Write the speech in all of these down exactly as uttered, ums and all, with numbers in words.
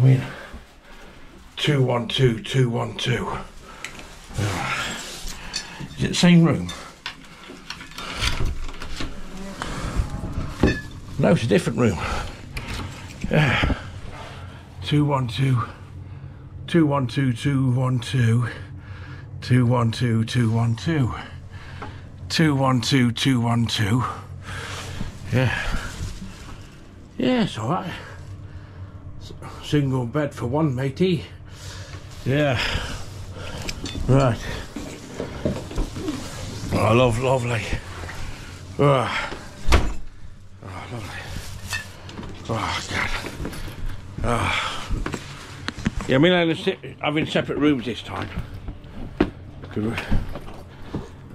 I mean, two one two, two one two. Is it the same room? No, it's a different room. Yeah. two one two, two one two, two one two, two one two, two one two, two one two, two one two. Yeah. Yeah, it's alright. Single bed for one, matey. Yeah. Right. Oh, love, lovely. Oh. Oh, lovely. Oh, God. Oh. Yeah, I mean, I'm having separate rooms this time.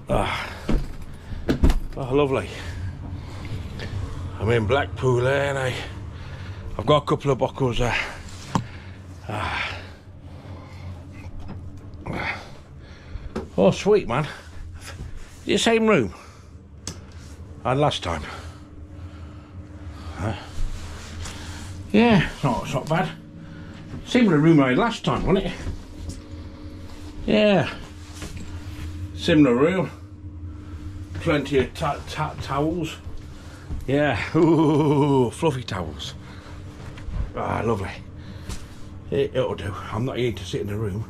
Oh. Oh, lovely. I'm in Blackpool, eh, and I, I've got a couple of buckles there. Uh, uh. Oh, sweet, man. The same room. And last time. Uh, yeah, it's not, it's not bad. Similar room I had last time, wasn't it? Yeah. Similar room. Plenty of ta ta towels. Yeah, ooh, fluffy towels. Ah, lovely. It, it'll do. I'm not here to sit in the room.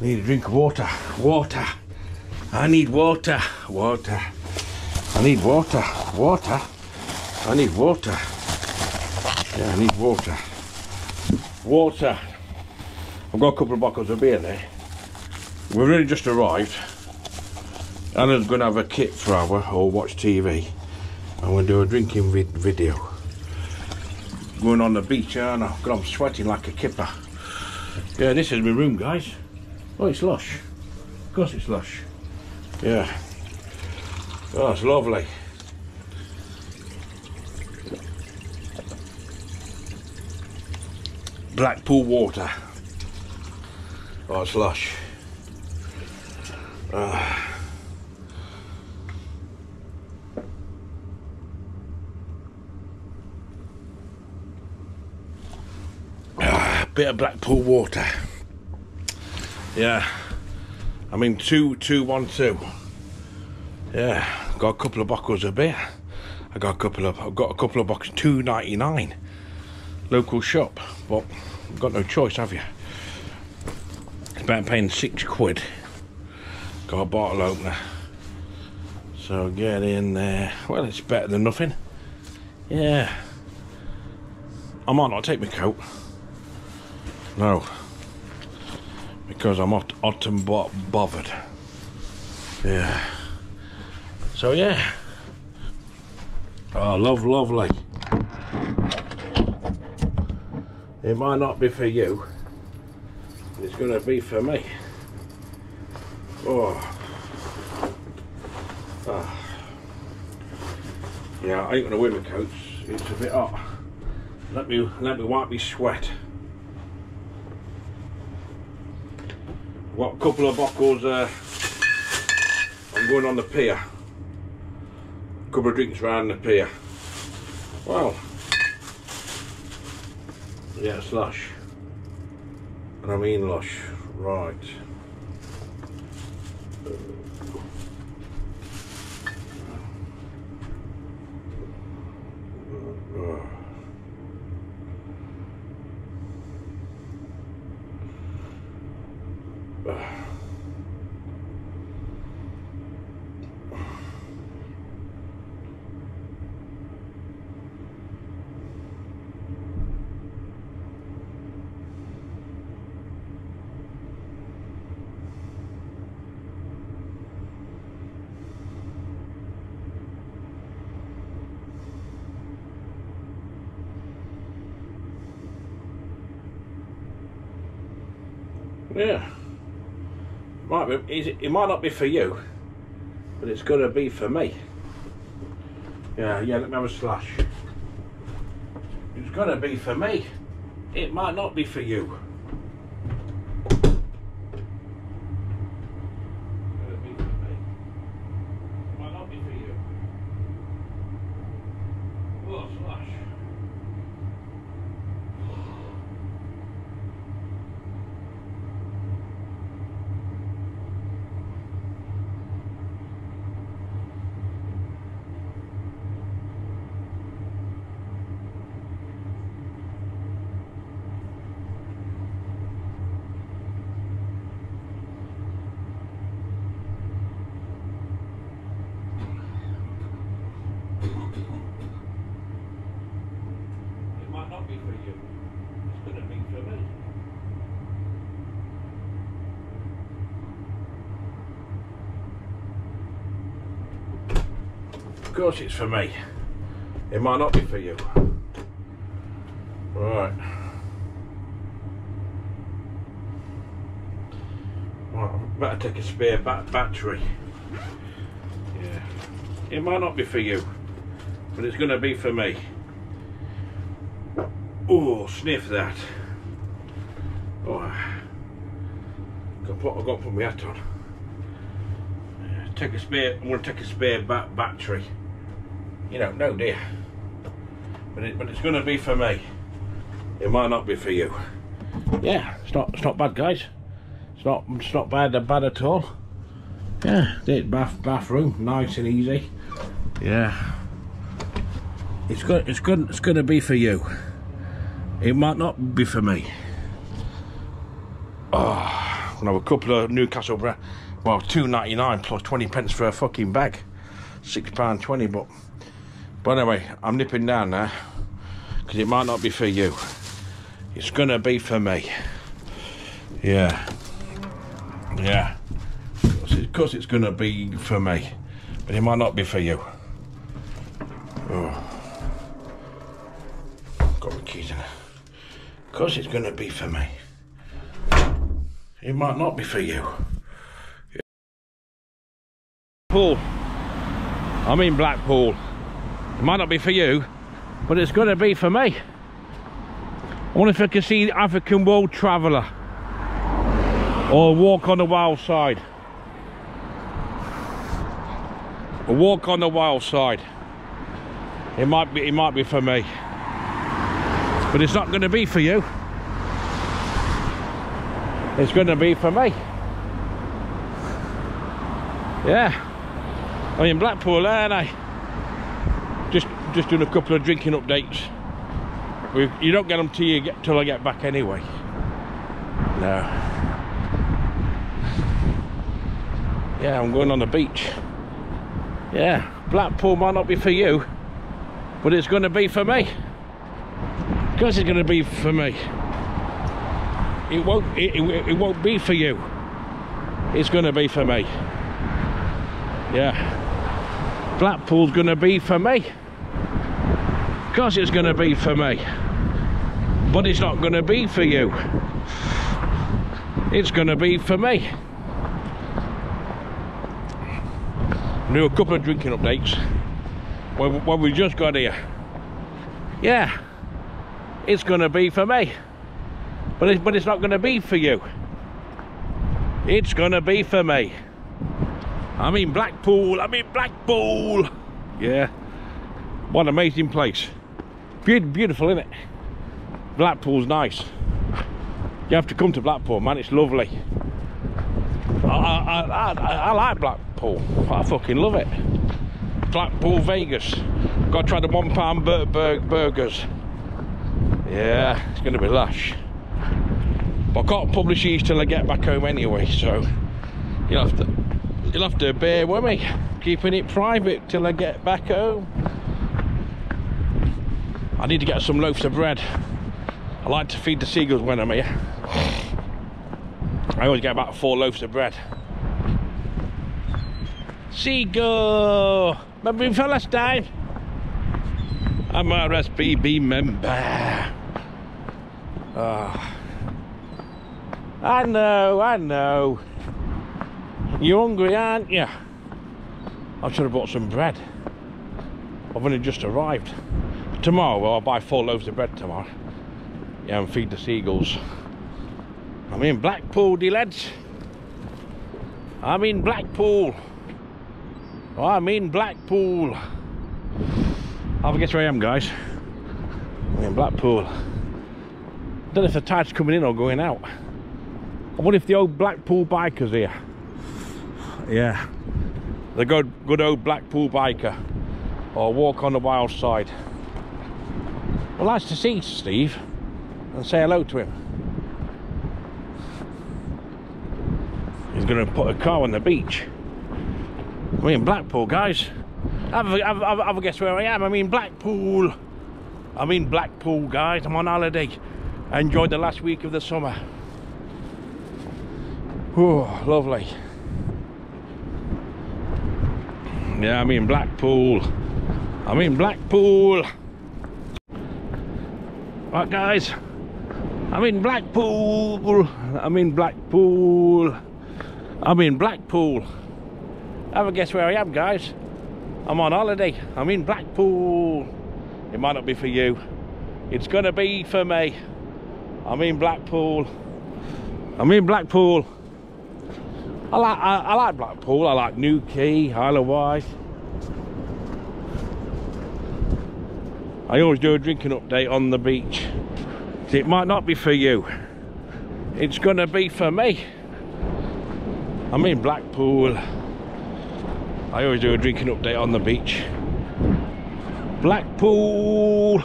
I need a drink of water. Water. I need water. Water. I need water. Water. I need water. Yeah, I need water. Water. I've got a couple of bottles of beer there. We've really just arrived. Anna's going to have a kip for hour or watch T V. I'm going to do a drinking vid video. Going on the beach, aren't I? God, I'm sweating like a kipper. Yeah, this is my room, guys. Oh, it's lush. Of course it's lush. Yeah. Oh, it's lovely. Blackpool water. Oh, it's lush. Uh. Bit of Blackpool water. Yeah, I mean two two one two. Yeah, got a couple of bottles of beer. I got a couple of, I've got a couple of boxes, two ninety-nine, local shop. But I've got no choice, have you? It's about paying six quid. Got a bottle opener. So get in there. Well, it's better than nothing. Yeah. I might not take my coat. No, because I'm hot, hot and bo bothered. Yeah. So yeah. Oh, love, lovely. It might not be for you. It's gonna be for me. Oh. Oh. Yeah, I ain't gonna wear my coats. It's a bit hot. Let me, let me wipe me sweat. What, a couple of bottles, uh, I'm going on the pier. A couple of drinks round the pier. Wow. Yeah, it's lush. And I mean lush. Right. Yeah, might be, it might not be for you, but it's going to be for me. Yeah, yeah, let me have a slash. It's going to be for me. It might not be for you. you. It's going to be for me. Of course it's for me. It might not be for you. Right. Right, I better take a spare back battery. Yeah. It might not be for you, but it's going to be for me. Oh, sniff that. Oh, I've got to put my hat on. Yeah, take a spare, I'm going to take a spare back battery. You know, no dear, but it, but it's going to be for me. It might not be for you. Yeah, it's not. It's not bad, guys. It's not. It's not bad. Bad at all. Yeah, it's bath bathroom, nice and easy. Yeah. It's good. It's good. It's going to be for you. It might not be for me. Oh, I'm gonna have a couple of Newcastle bread. Well, two ninety-nine plus twenty pence for a fucking bag. Six pound twenty, but. But anyway, I'm nipping down now, because it might not be for you. It's going to be for me. Yeah. Yeah. Of course it's going to be for me, but it might not be for you. Oh. Got my keys in it. Of course it's going to be for me. It might not be for you. Yeah. Pool. I'm in Blackpool. It might not be for you, but it's going to be for me. I wonder if I can see the African World Traveller or Walk on the Wild Side. A Walk on the Wild Side. It might be, it might be for me, but it's not going to be for you. It's going to be for me. Yeah, I'm in Blackpool, aren't I? Just, just doing a couple of drinking updates. We've, you don't get them till you get till I get back anyway. No. Yeah, I'm going on the beach. Yeah, Blackpool might not be for you, but it's going to be for me. Of course, it's going to be for me. It won't. It, it, it won't be for you. It's going to be for me. Yeah. Blackpool's going to be for me. Of course it's going to be for me. But it's not going to be for you. It's going to be for me. I'll do a couple of drinking updates. When, when we just got here. Yeah. It's going to be for me. But, it, but it's not going to be for you. It's going to be for me. I'm in Blackpool, I'm in Blackpool! Yeah, what an amazing place. Be beautiful, isn't it? Blackpool's nice. You have to come to Blackpool, man, it's lovely. I, I, I, I like Blackpool, I fucking love it. Blackpool, Vegas. Gotta try the one pound bur bur burgers. Yeah, it's gonna be lush. But I can't publish these till I get back home anyway, so you'll have to. You'll have to bear with me, keeping it private till I get back home. I need to get some loaves of bread. I like to feed the seagulls when I'm here. I always get about four loaves of bread. Seagull! Remember me from last time? I'm a R S P B member. Oh. I know, I know. You're hungry, aren't you? I should have bought some bread. I've only just arrived. Tomorrow, well, I'll buy four loaves of bread tomorrow. Yeah, and feed the seagulls. I'm in Blackpool, de lads. I'm in Blackpool. I'm in Blackpool. I forget where I am, guys. I'm in Blackpool. I don't know if the tide's coming in or going out. I wonder if the old Blackpool biker's here. Yeah, the good, good old Blackpool biker, or Walk on the Wild Side. Well, nice to see Steve, and say hello to him. He's going to put a car on the beach. We're in Blackpool, guys. Have a, have, have a guess where I am. I'm in Blackpool. I'm in Blackpool, guys. I'm on holiday. I enjoyed the last week of the summer. Whew, lovely. Yeah, I'm in Blackpool. I'm in Blackpool. Right, guys. I'm in Blackpool. I'm in Blackpool. I'm in Blackpool. Have a guess where I am, guys. I'm on holiday. I'm in Blackpool. It might not be for you. It's gonna be for me. I'm in Blackpool. I'm in Blackpool. I like I, I like Blackpool. I like Newquay, Isle of Wight. I always do a drinking update on the beach. It might not be for you. It's gonna be for me. I'm in Blackpool. I always do a drinking update on the beach. Blackpool.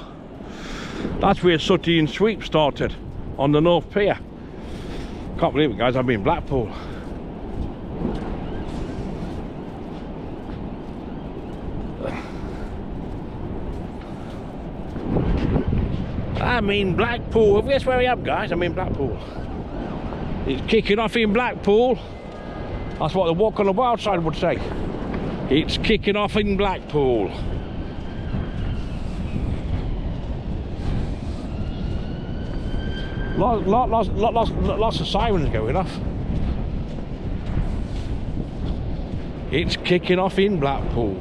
That's where Sooty and Sweep started, on the North Pier. Can't believe it, guys. I'm in Blackpool. I'm in Blackpool. Guess where I am, guys. I'm in Blackpool. It's kicking off in Blackpool. That's what the Walk on the Wild Side would say. It's kicking off in Blackpool. Lots, lots, lots, lots of sirens going off. It's kicking off in Blackpool.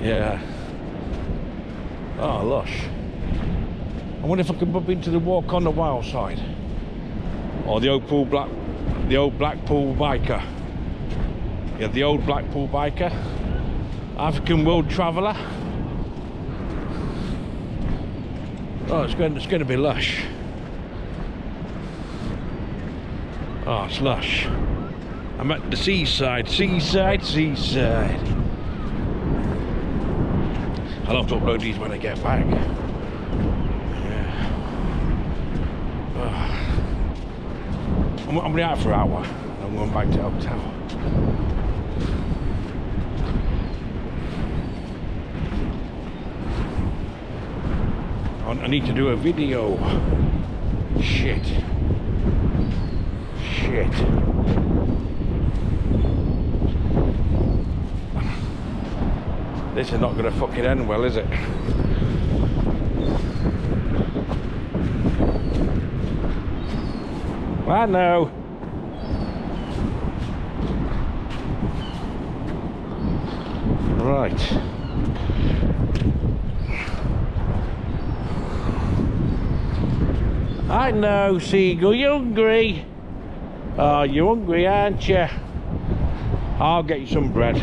Yeah. Oh, lush. I wonder if I can bump into the Walk on the Wild Side, or the old pool black, the old Blackpool biker. Yeah, the old Blackpool biker, African World Traveller. Oh, it's going, it's going to be lush. Oh, it's lush. I'm at the seaside, seaside, seaside. I'll have to upload these when I get back. I'm, I'm out for an hour. I'm going back to uptown. I need to do a video. Shit. Shit. This is not going to fucking end well, is it? I know. Right. I know, Seagull, you hungry? Oh, you hungry, aren't you? I'll get you some bread.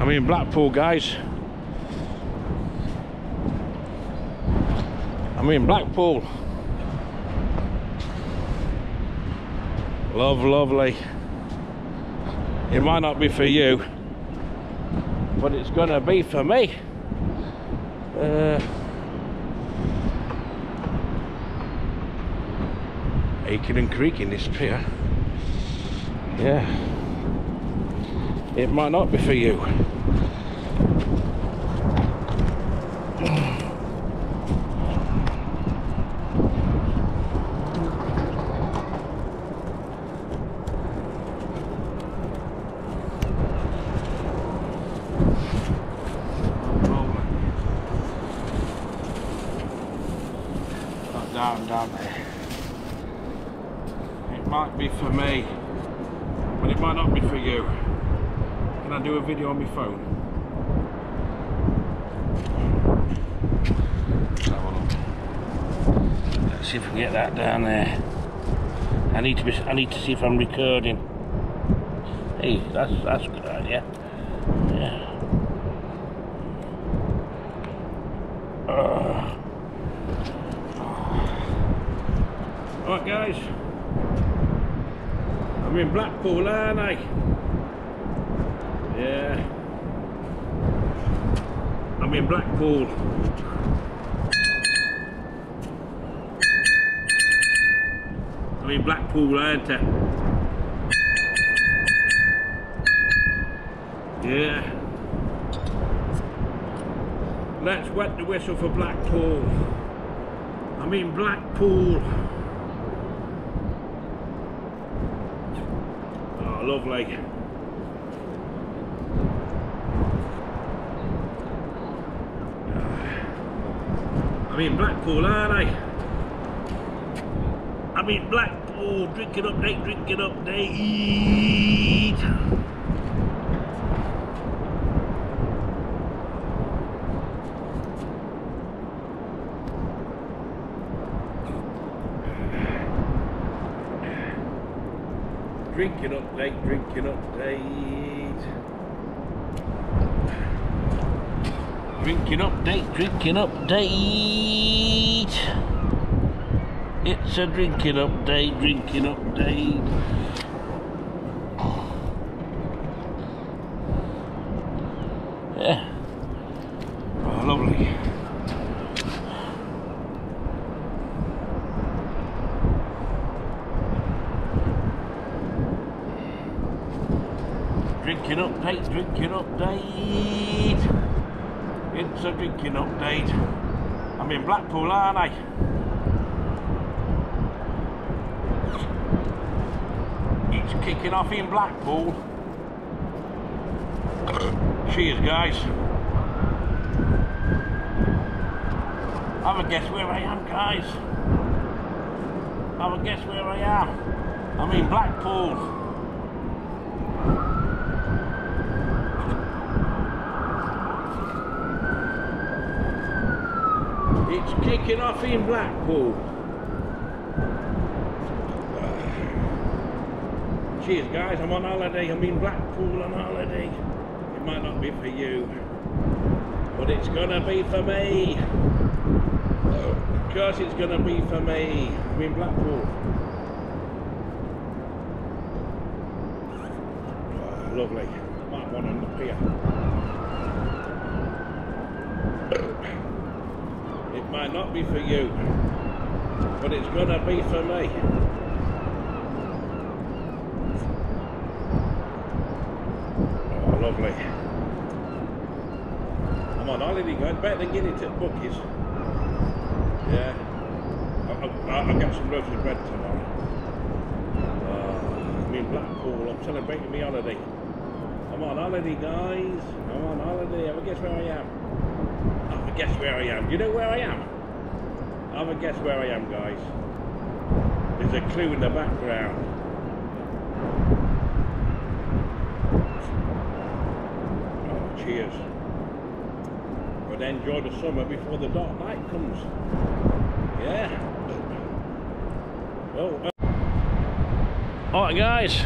I'm in Blackpool, guys. I'm in Blackpool. Love, lovely. It might not be for you, but it's gonna be for me. Uh, aching and creaking this pier. Yeah. It might not be for you. Video on my phone. Let's see if we can get that down there. I need to be, I need to see if I'm recording. Hey, that's that's a good idea. Yeah. Uh. Alright, guys. I'm in Blackpool, aren't I? Yeah, I'm in Blackpool. I'm in Blackpool, aren't I? Yeah. Let's wet the whistle for Blackpool. I mean Blackpool. Oh, lovely. I mean Blackpool, aren't I? I mean Blackpool, drink it up, Nate, drink it up, Nate. Drinking up, Nate, drinking up, Nate. Drinking update, drinking update. It's a drinking update, drinking update. Yeah. Oh, lovely. Drinking update, drinking update. It's a drinking update. I'm in Blackpool, aren't I? It's kicking off in Blackpool. Cheers, guys. Have a guess where I am, guys. Have a guess where I am. I'm in Blackpool. It's kicking off in Blackpool. Cheers, guys. I'm on holiday. I'm in Blackpool on holiday. It might not be for you, but it's gonna be for me. Of course, it's gonna be for me. I'm in Blackpool. Oh, lovely. Might one on the pier. It might not be for you, but it's gonna be for me. Oh, lovely. I'm on holiday, guys. Better than getting it at Bucky's. Yeah. I'll, I'll, I'll get some roasted bread tomorrow. Uh, I'm in Blackpool. I'm celebrating my holiday. I'm on holiday, guys. I'm on holiday. Have a guess where I am. Have a guess where I am. You know where I am? Have a guess where I am, guys. There's a clue in the background. Oh, cheers. But enjoy the summer before the dark night comes. Yeah. Oh. Uh. Alright, guys.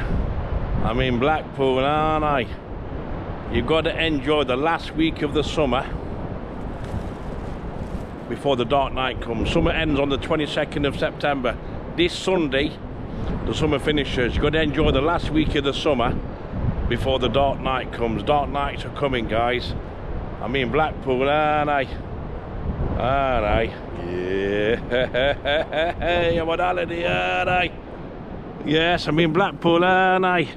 I'm in Blackpool, aren't I? You've got to enjoy the last week of the summer before the dark night comes. Summer ends on the twenty-second of September. This Sunday the summer finishes. You've got to enjoy the last week of the summer before the dark night comes. Dark nights are coming, guys. I'm in Blackpool, aren't I? Aren't I? Yeah. I'm on holiday, aren't I? Yes, I'm in Blackpool, aren't I?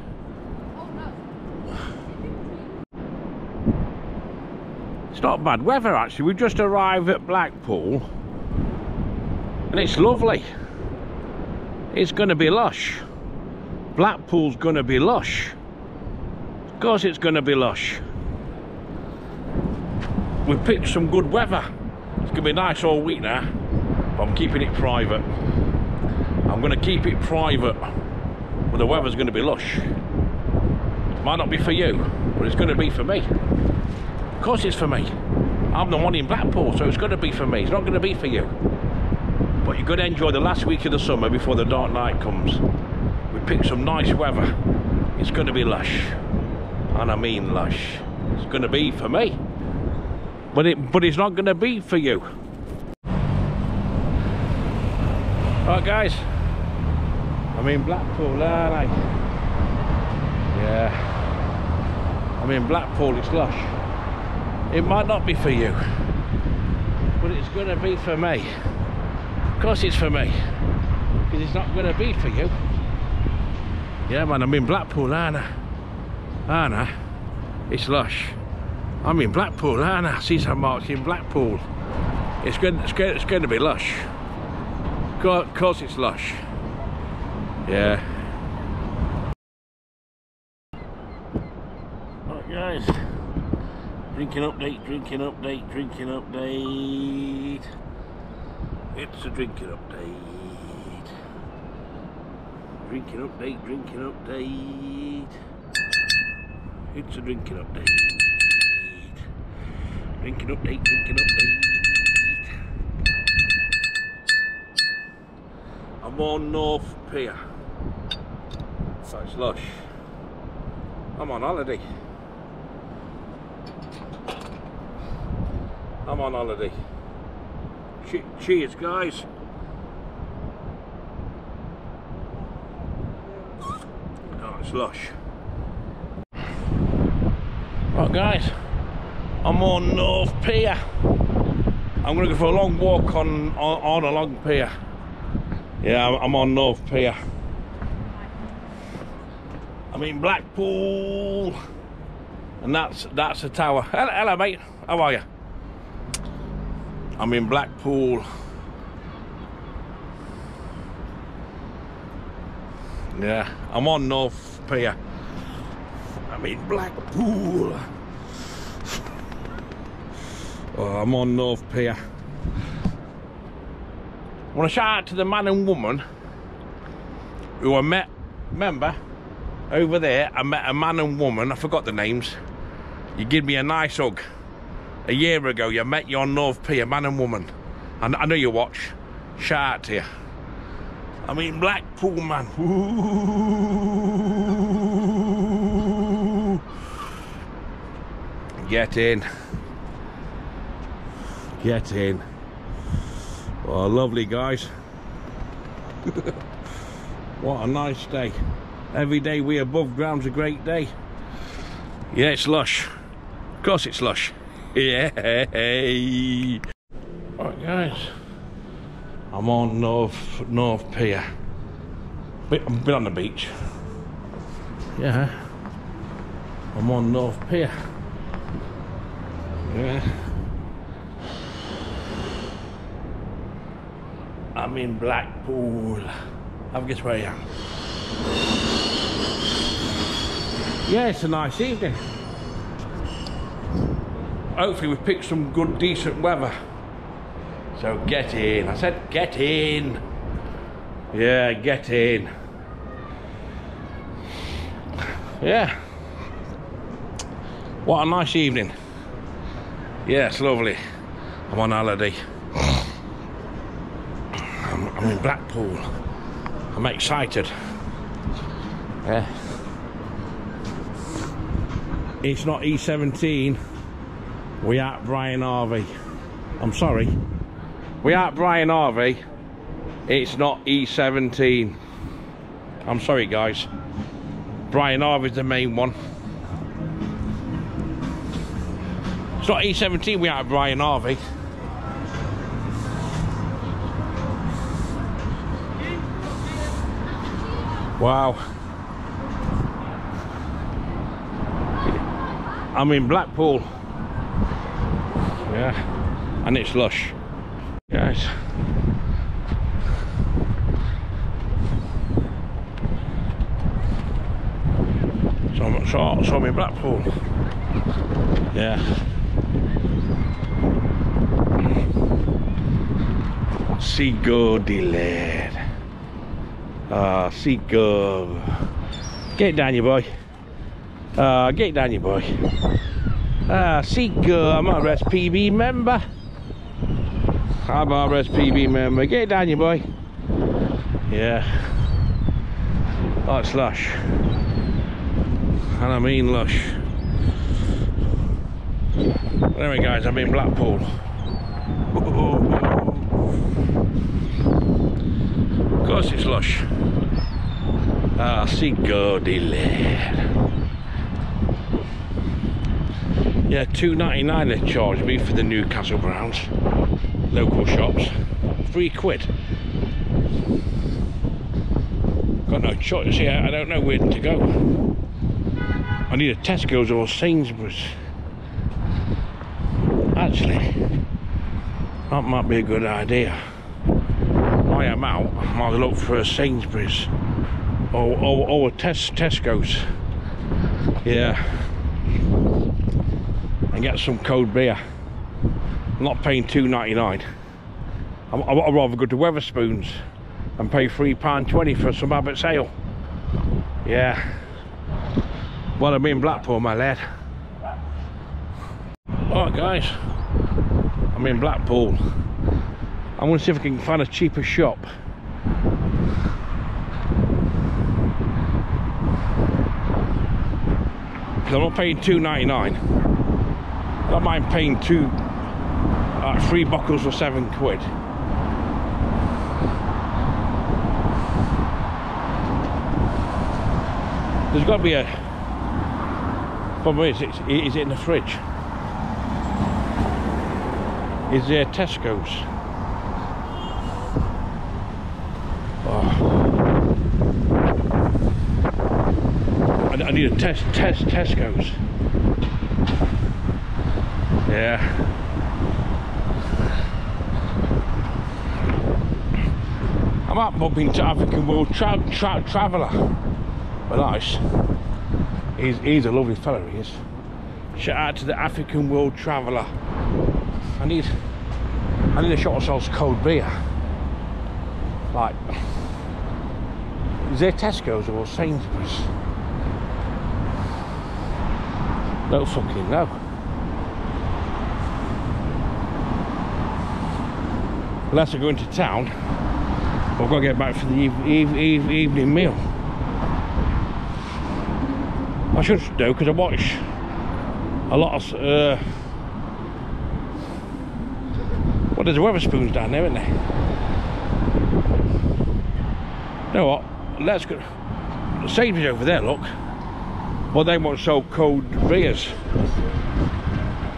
It's not bad weather, actually. We've just arrived at Blackpool and it's lovely. It's going to be lush. Blackpool's going to be lush. Of course it's going to be lush. We've picked some good weather. It's going to be nice all week now, but I'm keeping it private. I'm going to keep it private, but the weather's going to be lush. It might not be for you, but it's going to be for me. Of course it's for me. I'm the one in Blackpool, so it's going to be for me. It's not going to be for you. But you've got to enjoy the last week of the summer before the dark night comes. We picked some nice weather. It's going to be lush. And I mean lush. It's going to be for me. But it, but it's not going to be for you. Alright, guys. I'm in Blackpool, aren't I? Yeah. I'm in Blackpool, it's lush. It might not be for you, but it's going to be for me. Of course it's for me, because it's not going to be for you. Yeah, man, I'm in Blackpool, aren't I? Aren't I? It's lush. I'm in Blackpool, and I see seaside mark in Blackpool. It's going, it's going, it's going to be lush. Of course it's lush. Yeah. Alright guys, drinking update, drinking update, drinking update. It's a drinking update. Drinking update, drinking update. It's a drinking update. Drinking update, drinking update. I'm on North Pier. That's lush. I'm on holiday. I'm on holiday. Cheers, guys. Oh, it's lush. Right, guys. I'm on North Pier. I'm going to go for a long walk on, on, on a long pier. Yeah, I'm on North Pier. I'm in Blackpool. And that's that's the tower. Hello, hello mate, how are you? I'm in Blackpool. Yeah, I'm on North Pier. I'm in Blackpool. Oh, I'm on North Pier. I want to shout out to the man and woman who I met, remember, over there. I met a man and woman, I forgot the names. You give me a nice hug. A year ago, you met you on North Pier, man and woman. And I know you watch. Shout out to you. I mean, Blackpool, man. Ooh. Get in. Get in. Oh, lovely, guys. What a nice day. Every day we above ground's a great day. Yeah, it's lush. Of course it's lush. Yeah. Alright, guys. I'm on North North Pier. I've been on the beach. Yeah. I'm on North Pier. Yeah. I'm in Blackpool. Have a guess where I am. Yeah, it's a nice evening. Hopefully we've picked some good, decent weather. So get in. I said get in. Yeah, get in. Yeah. What a nice evening. Yeah, it's lovely. I'm on holiday. I'm in Blackpool. I'm excited. Yeah. It's not E seventeen. We are Brian Harvey. I'm sorry. We are Brian Harvey. It's not E seventeen. I'm sorry, guys. Brian Harvey's the main one. It's not E seventeen. We are Brian Harvey. Wow. I'm in Blackpool. Yeah. And it's lush. Guys. So I'm, so, so I'm in Blackpool. Yeah. Seagull delayed. Ah, uh, seagull. Get down, you boy. Ah, uh, get down, you boy. Ah, uh, seagull. I'm an R S P B member. I'm an R S P B member. Get down, you boy. Yeah. Oh, it's lush. And I mean lush. Anyway, guys, I'm in Blackpool. Of course it's lush. Ah, seagull delayed. Yeah, two ninety-nine they charged me for the Newcastle Browns. Local shops. Three quid. Got no choice here, I don't know where to go. I need a Tesco's or Sainsbury's. Actually, that might be a good idea. I am out, I might look for a Sainsbury's or, or, or a Tes Tesco's. Yeah. And get some cold beer. I'm not paying two ninety-nine. I'd rather go to Wetherspoons and pay three pounds twenty for some Abbott's Ale. Yeah. Well, I'm in Blackpool, my lad. Alright guys, I'm in Blackpool. I want to see if I can find a cheaper shop. Because I'm not paying two ninety-nine. I don't mind paying two, uh, three bottles for seven quid. There's got to be a... problem is, it's, is it in the fridge? Is there Tesco's? Oh. I, I need a test, test, Tesco's. Yeah. I might bump into African World tra tra Traveller. But nice. He's, he's a lovely fellow, he is. Shout out to the African World Traveller. I need I need a shot that sells cold beer. Like, is there Tesco's or Sainsbury's? No fucking no. Unless I go into town, I've got to get back for the eve eve eve evening meal. I should do, because I watch a lot of uh, well, there's a Wetherspoons down there, isn't there? You know what? Let's go. Sainsbury's over there, look. Well, they won't sell cold beers.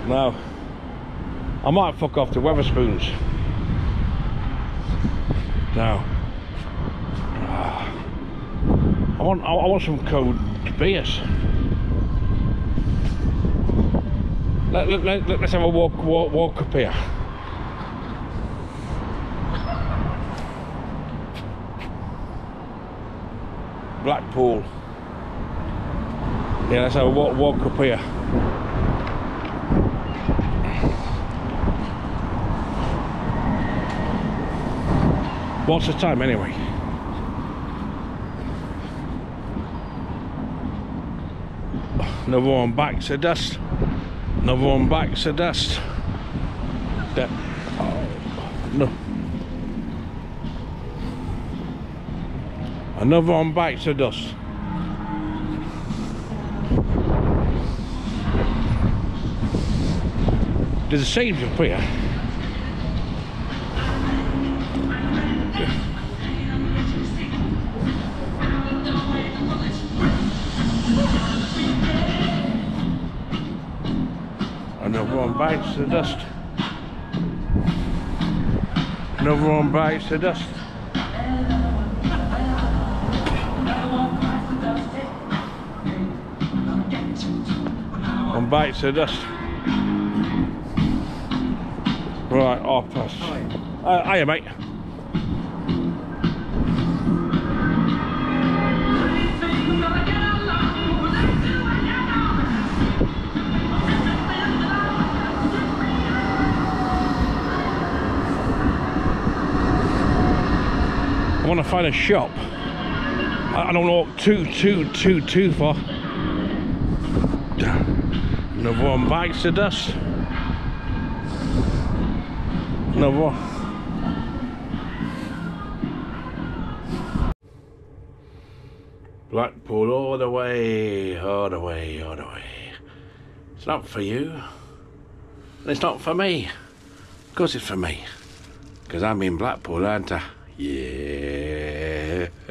No. I might fuck off to Wetherspoons. No. I want. I want some cold beers. Let, let, let, let's have a walk, walk, walk up here. Blackpool. Yeah, let's have a walk, walk up here. What's the time anyway? Another one back to dust. Another one back to dust. That, oh, no. Another one back to dust. There's a Sage up here. Another one bites the dust. Another one bites the dust. One bites the dust. Right, half past. Uh, hiya, mate. I want to find a shop. I don't walk too, too, too, too far. Another one bites the dust. Another one. Blackpool all the way, all the way, all the way. It's not for you. It's not for me. Of course it's for me. Because I'm in Blackpool, aren't I? Yeah.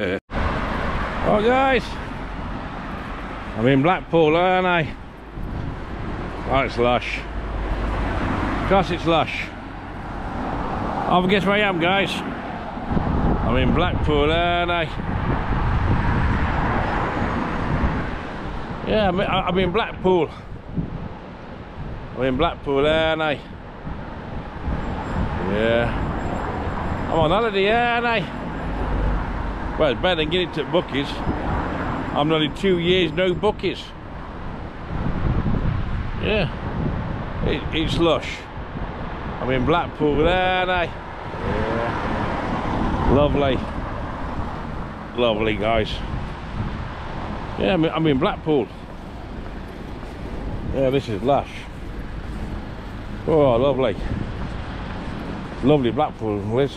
Oh guys, I'm in Blackpool, aren't I? Oh, it's lush. Of course it's lush. Oh, guess where I am, guys. I'm in Blackpool, aren't I? Yeah, I'm in Blackpool. I'm in Blackpool, aren't I? Yeah. I'm on holiday, aren't I? Well, it's better than getting to Buckies. I'm nearly two years no Buckies. Yeah. It, it's lush. I'm in Blackpool, aren't I? Yeah. Lovely. Lovely, guys. Yeah, I'm, I'm in Blackpool. Yeah, this is lush. Oh, lovely. Lovely Blackpool, Liz.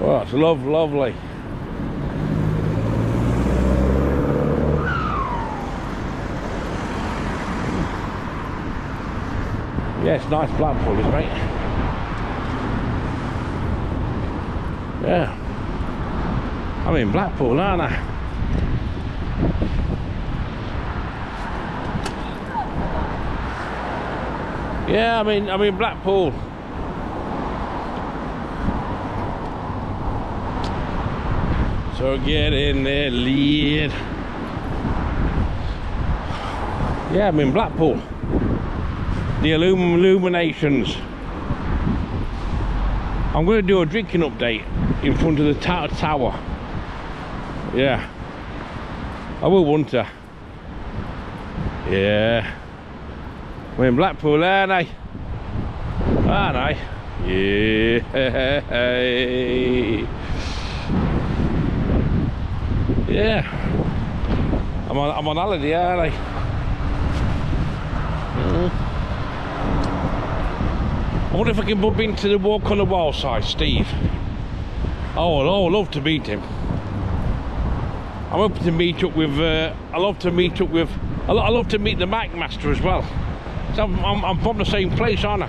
Oh, it's love, lovely. Yeah, it's nice Blackpool, isn't it? Yeah. I'm in Blackpool, aren't I? Yeah, I mean, I'm in Blackpool. So get in there, lead. Yeah, I'm in Blackpool. The Illum illuminations. I'm going to do a drinking update in front of the ta tower. Yeah. I will want to. Yeah. We're in Blackpool, aren't I? Aren't I? Yeah. Yeah. I'm on, I'm on holiday, aren't I? Mm. I wonder if I can bump into the Walk on the Wild Side, Steve. Oh, I'd oh, love to meet him. I'm hoping to meet up with. Uh, I love to meet up with. I love, I love to meet the Macmaster as well. So I'm, I'm, I'm from the same place, aren't I?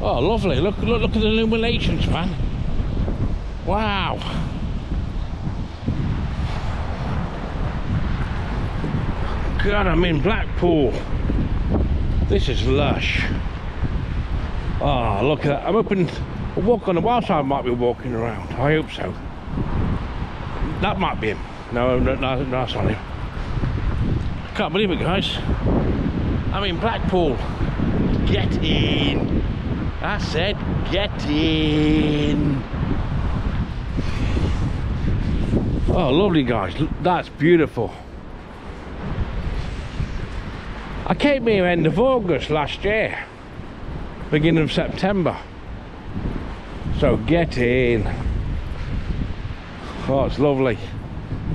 Oh, lovely! Look, look, look at the illuminations, man! Wow! God, I'm in Blackpool. This is lush. Oh, look at that! I'm hoping a Walk on the Wild Side might be walking around. I hope so. That might be him. No, no, no, that's not him. Can't believe it, guys. I'm in Blackpool. Get in. I said get in. Oh, lovely, guys. That's beautiful. I came here end of August last year, beginning of September. So get in. Oh, it's lovely.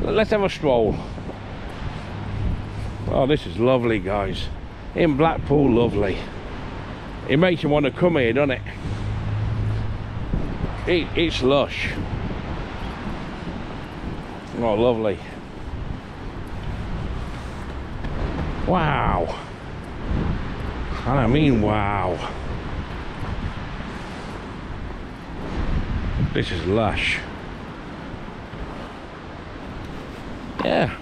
Let's have a stroll. Oh, this is lovely, guys. In Blackpool, lovely. It makes you want to come here, doesn't it? it it's lush. Oh, lovely. Wow. And I mean wow. This is lush. Yeah.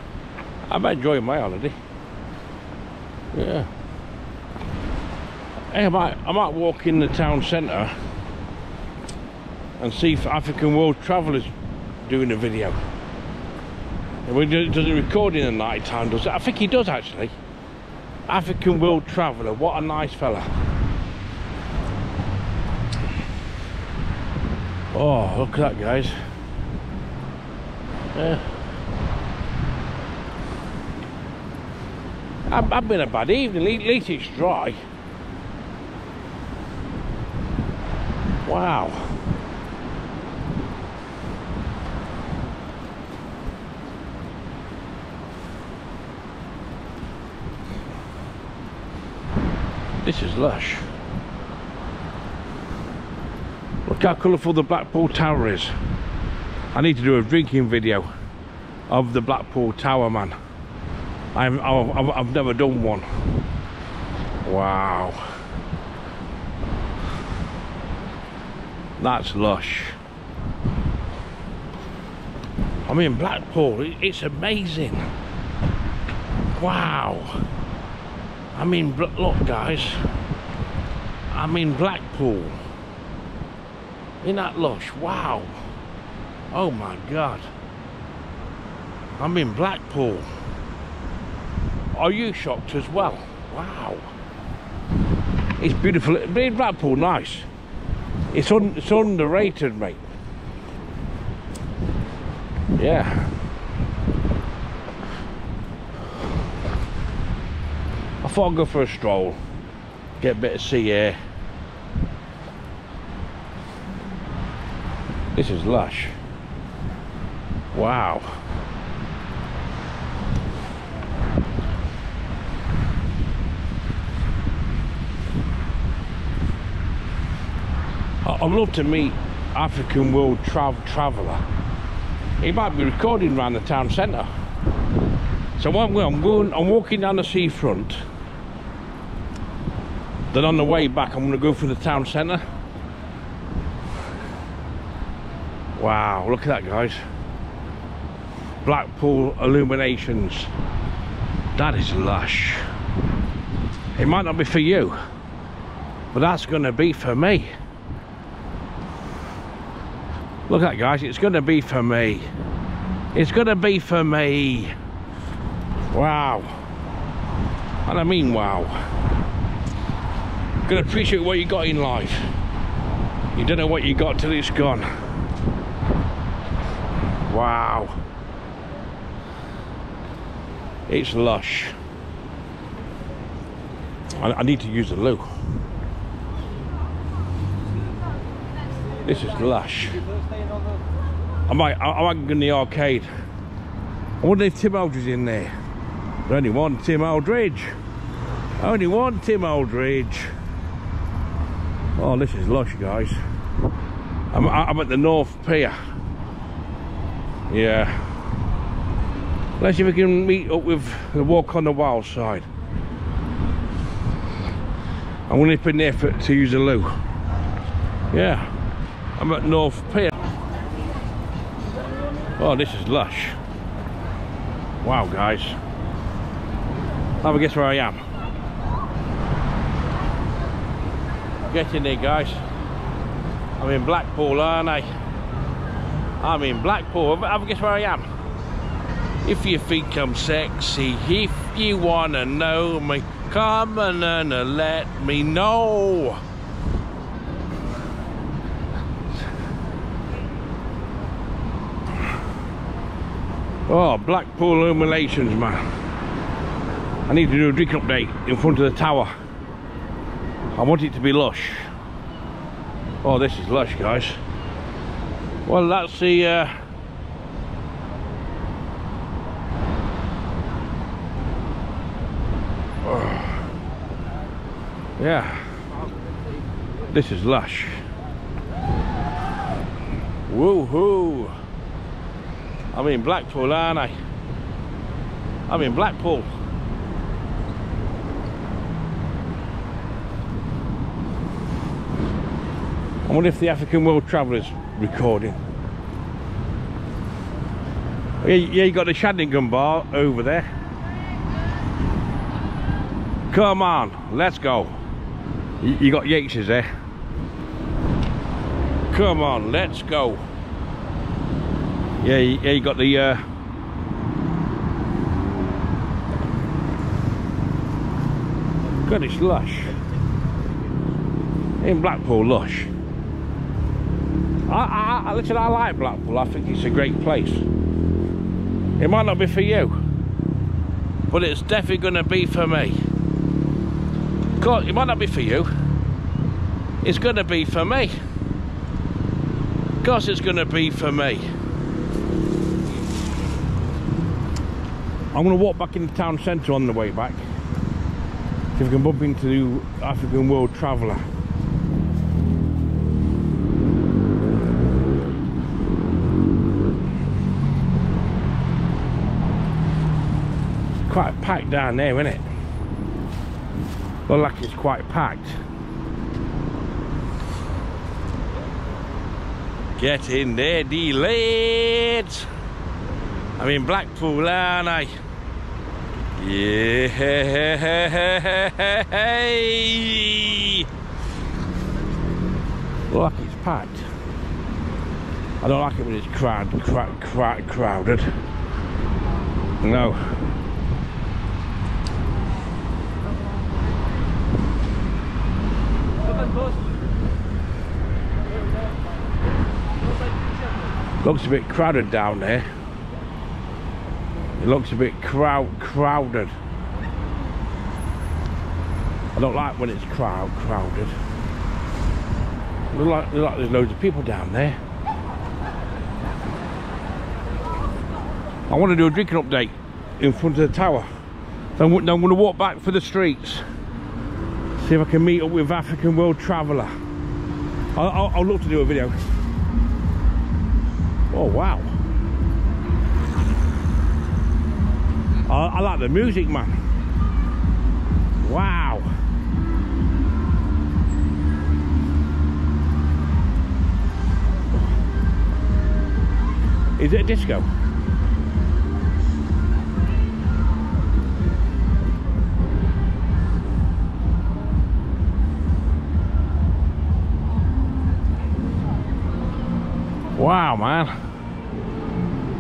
I'm enjoying my holiday. Yeah. Hey, I might, I might walk in the town centre and see if African World Traveller's doing a video. Does he record in the night time, does it? I think he does, actually. African World Traveller, what a nice fella. Oh, look at that, guys. Yeah. I've been a bad evening, at least it's dry. Wow. This is lush. Look how colourful the Blackpool Tower is. I need to do a drinking video of the Blackpool Tower, man. I've, I've, I've never done one. Wow. That's lush. I'm in Blackpool. It's amazing. Wow. I'm in, look, guys. I'm in Blackpool. in that lush. Wow. Oh my God. I'm in Blackpool. Are you shocked as well? Wow. It's beautiful. Being Blackpool, nice. It's, un it's underrated, mate. Yeah. I thought I'd go for a stroll. Get a bit of sea air. This is lush. Wow. I'd love to meet African World Tra Traveller. He might be recording around the town centre. So I'm going, I'm walking down the seafront. Then on the way back, I'm going to go through the town centre. Wow, look at that, guys. Blackpool illuminations. That is lush. It might not be for you, but that's going to be for me. Look at that, guys, it's going to be for me. It's going to be for me. Wow. And I mean wow. You've got to appreciate what you got in life. You don't know what you got till it's gone. Wow. It's lush. I, I need to use the loo. This is lush. I might, I might go in the arcade. I wonder if Tim Aldridge is in there. There's only one Tim Aldridge. Only one Tim Aldridge. Oh, this is lush, guys. I'm, I'm at the North Pier. Yeah. Let's see if we can meet up with the Walk on the Wild Side. I'm going to put in the effort to use a loo. Yeah. I'm at North Pier. Oh, this is lush. Wow, guys. Have a guess where I am. Get in there, guys. I'm in Blackpool, aren't I? I'm in Blackpool. Have a guess where I am. If you think I'm sexy, if you want to know me, come and uh, let me know. Oh, Blackpool illuminations, man. I need to do a drink update in front of the tower. I want it to be lush. Oh, this is lush, guys. Well, that's the... Uh... Oh. Yeah. This is lush. Woohoo! I'm in Blackpool, aren't I? I'm in Blackpool. I wonder if the African World Traveller's recording. Yeah, you got the Shaddingham bar over there. Come on, let's go. You got Yates's there. Come on, let's go. Yeah, yeah, you got the uh God, it's lush. In Blackpool, lush. I, I, I listen, I like Blackpool. I think it's a great place. It might not be for you, but it's definitely gonna be for me. God, it might not be for you. It's gonna be for me. Of course it's gonna be for me. I'm going to walk back in the town centre on the way back. See if we can bump into the African World Traveller. It's quite packed down there, isn't it? Well, like it's quite packed. Get in there, de lads! I'm in Blackpool, aren't I? Yeah. Look, it's packed. I don't like it when it's crowd, crowd, crowd, crowded. No. Looks a bit crowded down there. It looks a bit crowd, crowded. I don't like when it's crowd, crowded. Looks like, like there's loads of people down there. I want to do a drinking update in front of the tower. Then I'm going to walk back for the streets. See if I can meet up with African World Traveller. I'll, I'll, I'll look to do a video. Oh wow! I, I like the music, man. Wow. Is it a disco? Wow, man.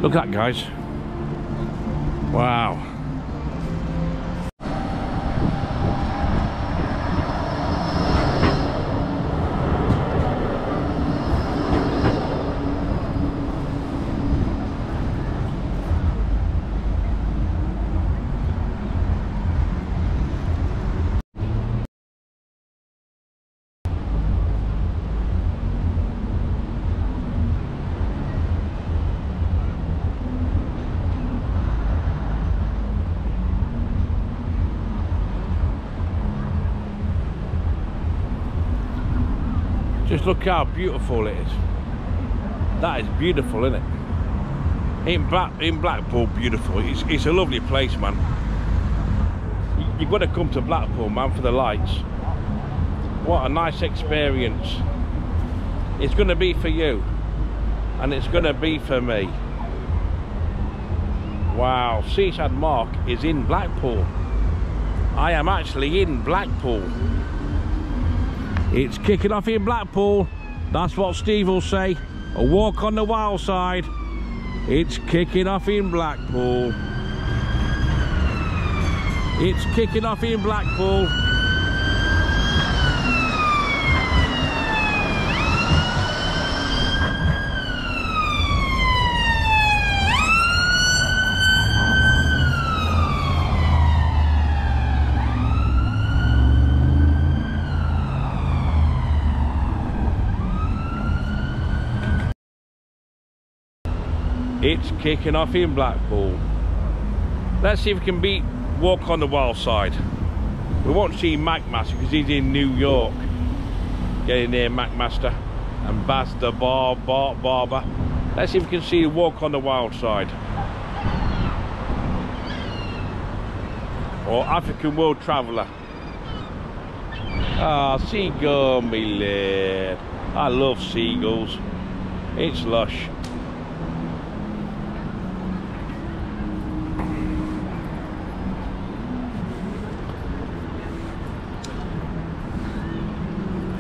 Look at that, guys. Wow. Just look how beautiful it is. That is beautiful, isn't it? In, Black, in Blackpool, beautiful. It's, it's a lovely place, man. You've got to come to Blackpool, man, for the lights. What a nice experience. It's going to be for you. And it's going to be for me. Wow, seasideMARK is in Blackpool. I am actually in Blackpool. It's kicking off in Blackpool. That's what Steve will say. A walk on the wild side. It's kicking off in Blackpool. It's kicking off in Blackpool. It's kicking off in Blackpool. Let's see if we can beat Walk on the Wild Side. We won't see Macmaster because he's in New York. Get in there, Macmaster. And Baz the Bar, Bar Barber. Let's see if we can see Walk on the Wild Side. Or African World Traveller. Ah, oh, seagull, me lad. I love seagulls. It's lush.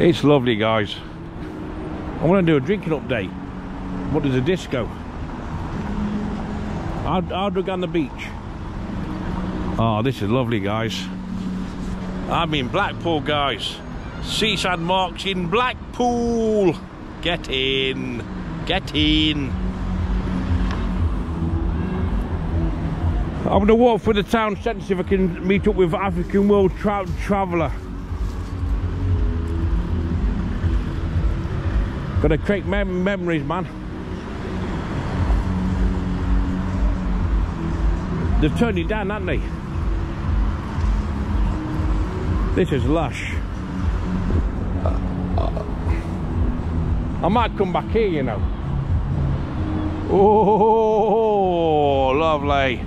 It's lovely, guys. I want to do a drinking update. What is a disco? I'll drink on the beach. Oh, this is lovely, guys. I'm in Blackpool, guys. seasideMARK's in Blackpool. Get in. Get in. I'm going to walk through the town centre see if I can meet up with African World Tra- Traveller. Gotta create mem memories, man. They've turned it down, haven't they? This is lush. I might come back here, you know. Oh, lovely.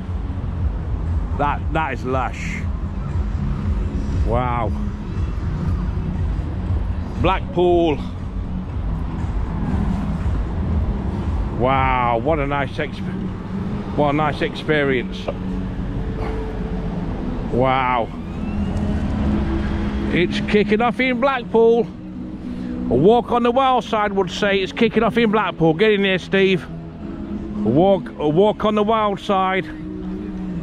That that is lush. Wow. Blackpool. Wow, what a nice exp what a nice experience. Wow. It's kicking off in Blackpool. A Walk on the Wild Side would say it's kicking off in Blackpool. Get in there, Steve. A walk, a walk on the Wild Side.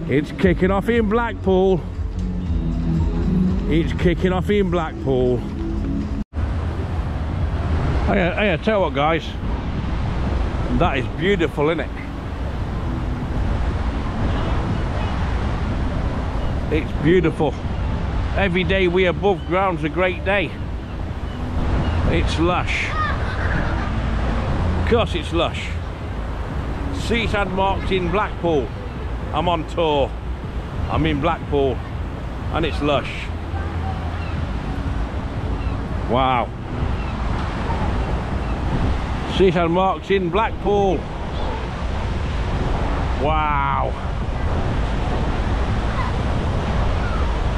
It's kicking off in Blackpool. It's kicking off in Blackpool. Hey, hey, I tell you what, guys. That is beautiful, isn't it? It's beautiful. Every day we above ground's a great day. It's lush. Of course it's lush. seaside mark's in Blackpool. I'm on tour. I'm in Blackpool. And it's lush. Wow. seaside mark's in Blackpool. Wow.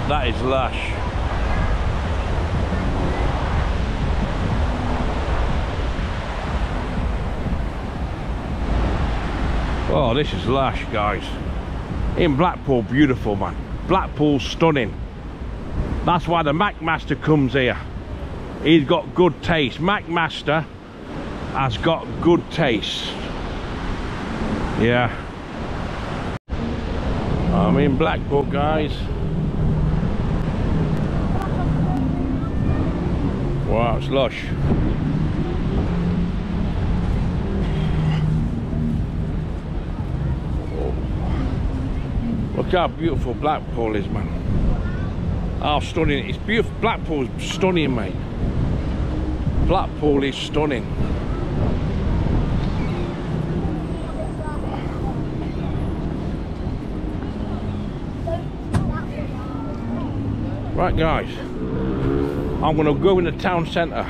That is lush. Oh, this is lush, guys. In Blackpool, beautiful, man. Blackpool's stunning. That's why the Macmaster comes here. He's got good taste. Macmaster has got good taste. Yeah. I'm in Blackpool, guys. Wow, it's lush. Look how beautiful Blackpool is, man. How stunning. It's beautiful. Blackpool's stunning, mate. Blackpool is stunning. Right, guys. I'm going to go in the town centre.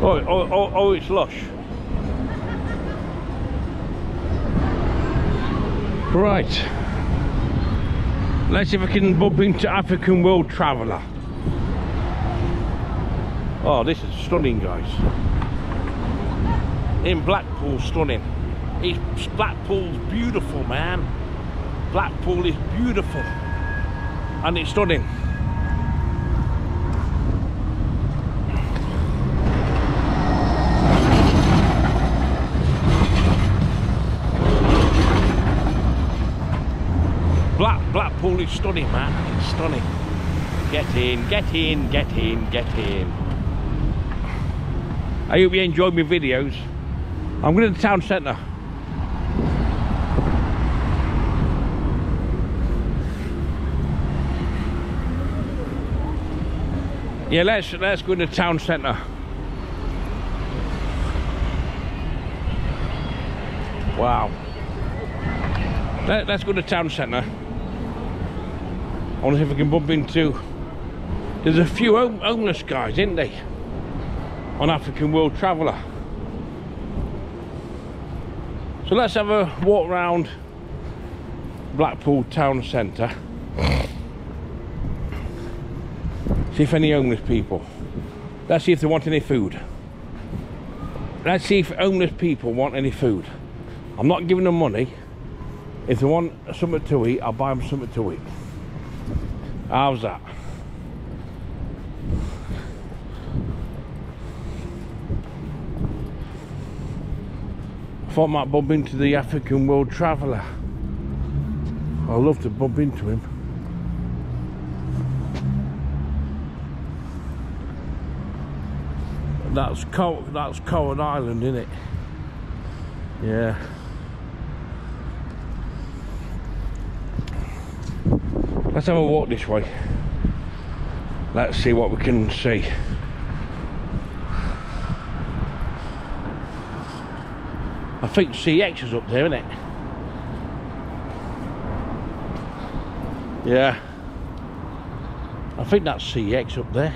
Oh, oh, oh, oh, it's lush. Right, let's see if I can bump into African World Traveller. Oh, this is stunning, guys. In Blackpool, stunning. It's Blackpool's beautiful, man. Blackpool is beautiful, and it's stunning. Blackpool is stunning, man. It's stunning. Get in, get in, get in, get in. I hope you enjoyed my videos. I'm going to the town centre. Yeah, let's let's go to the town centre. Wow. Let, let's go to the town centre. I want to see if we can bump into... There's a few home homeless guys, isn't they? On African World Traveller. So let's have a walk round Blackpool Town Centre. See if any homeless people. Let's see if they want any food. Let's see if homeless people want any food. I'm not giving them money. If they want something to eat, I'll buy them something to eat. How's that? I thought I might bump into the African World Traveller. I'd love to bump into him. That's Co that's Cowan Island, isn't it? Yeah. Let's have a walk this way. Let's see what we can see. I think C X is up there, isn't it? Yeah. I think that's C X up there.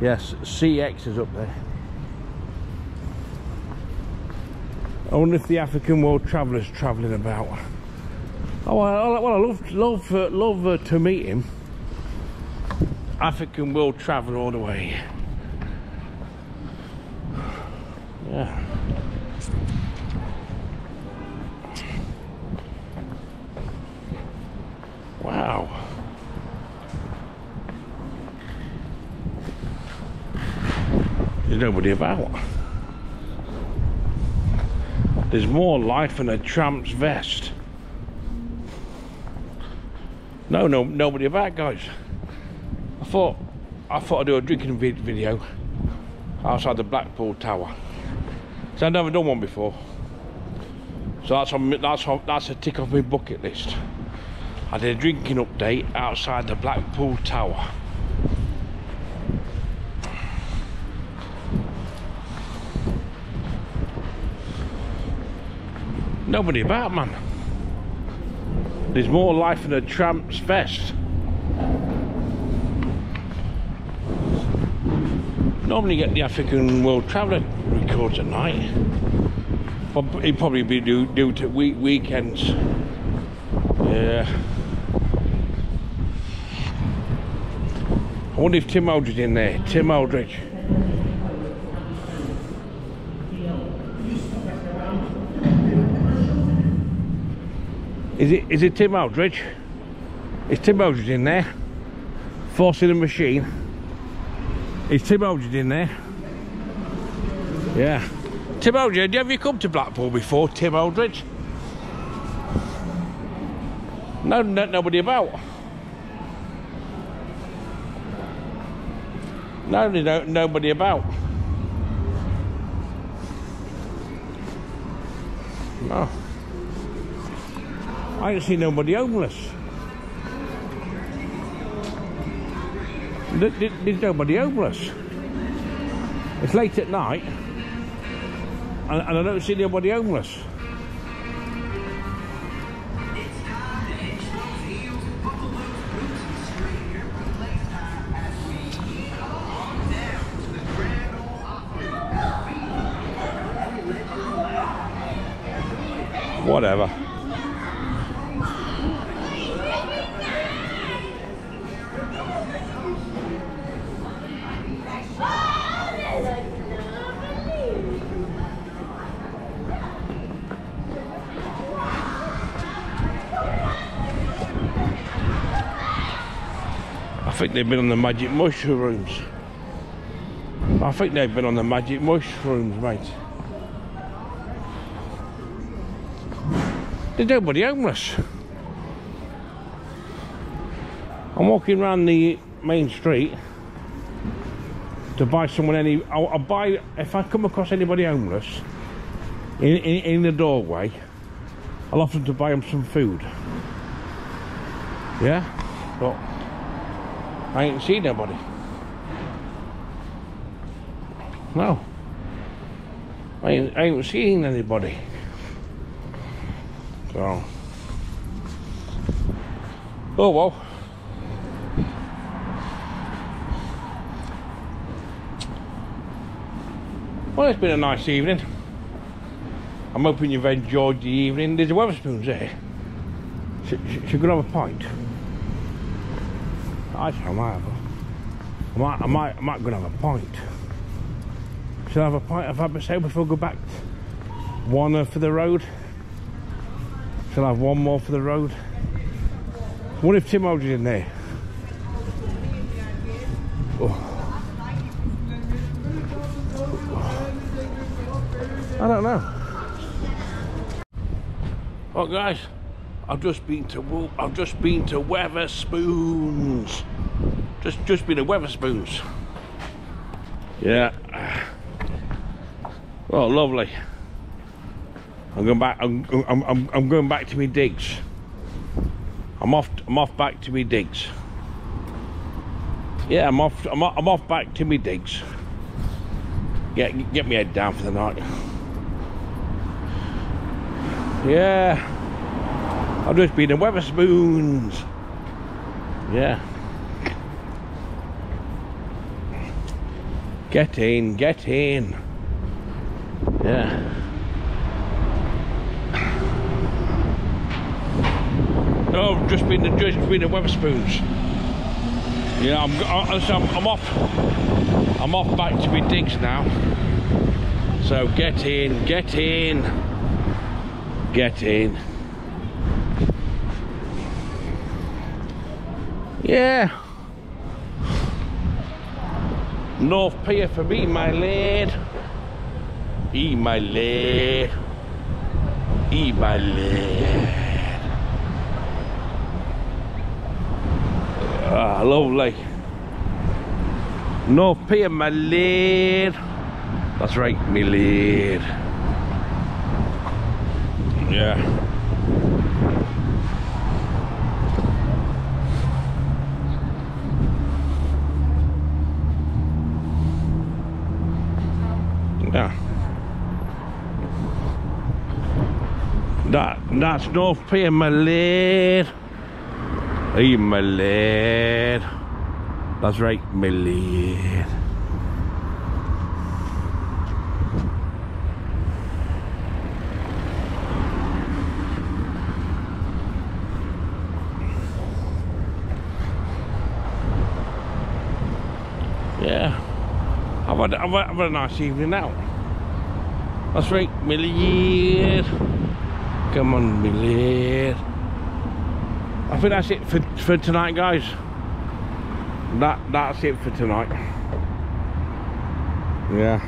Yes, C X is up there. I wonder if the African World Traveller's travelling about. Oh, I, well, I love, love, uh, love uh, to meet him. African World Traveller all the way. Yeah. Wow. there's nobody about. There's more life in a tramp's vest. No, no, nobody about, guys. I thought, I thought I'd do a drinking video outside the Blackpool Tower. So I've never done one before. So that's on, that's on, that's a tick off my bucket list. I did a drinking update outside the Blackpool Tower. Nobody about, man. There's more life in a tramp's vest. Normally you get the African World Traveller records at night. But it'd probably be due, due to week, weekends. Yeah. I wonder if Tim Aldridge is in there. Tim Aldridge. Is it, is it Tim Aldridge? Is Tim Aldridge in there? Forcing the machine. Is Tim Aldridge in there? Yeah. Tim Aldridge, have you come to Blackpool before, Tim Aldridge? No, no, nobody about. No, no, nobody about. No. I didn't see nobody homeless. There's nobody homeless. It's late at night, and I don't see nobody homeless. Whatever. I think they've been on the magic mushrooms. I think they've been on the magic mushrooms, mate. There's nobody homeless. I'm walking around the main street to buy someone any. I'll, I'll buy if I come across anybody homeless in, in in the doorway. I'll offer them to buy them some food. Yeah, but I ain't seen nobody. No. I ain't, I ain't seen anybody. So. Oh well. Well, it's been a nice evening. I'm hoping you've enjoyed the evening. There's a Wetherspoons there. Should, should, should we have a pint? I might have a, I might, I might, I might go and have a pint. Should I have a pint of Abbott's Ale before I go back? One uh, for the road. Shall I have one more for the road? What if Tim Aldridge is in there? Oh. Oh. I don't know. Well, guys. I've just been to I've just been to Wetherspoons. Just just been to Wetherspoons. Yeah. Oh, lovely. I'm going back. I'm I'm I'm, I'm going back to me digs. I'm off. I'm off back to me digs. Yeah, I'm off. I'm off, I'm off back to me digs. Get get me head down for the night. Yeah. I've just been in Wetherspoons. Yeah. Get in, get in. Yeah. Oh, I've just been to just been to Wetherspoons. Yeah, I'm, I'm I'm off. I'm off back to me digs now. So get in, get in, get in. Yeah. North Pier for me, my lad. E my lad. E my lad. Ah, lovely. North Pier, my lad. That's right, my lad. Yeah. That, that's North Pier, my lad. Hey, my lad. That's right, my lad. Yeah. I've had, I've, had, I've had a nice evening out. That's right, my lad. Come on, me lad. I think that's it for, for tonight, guys. That that's it for tonight. Yeah.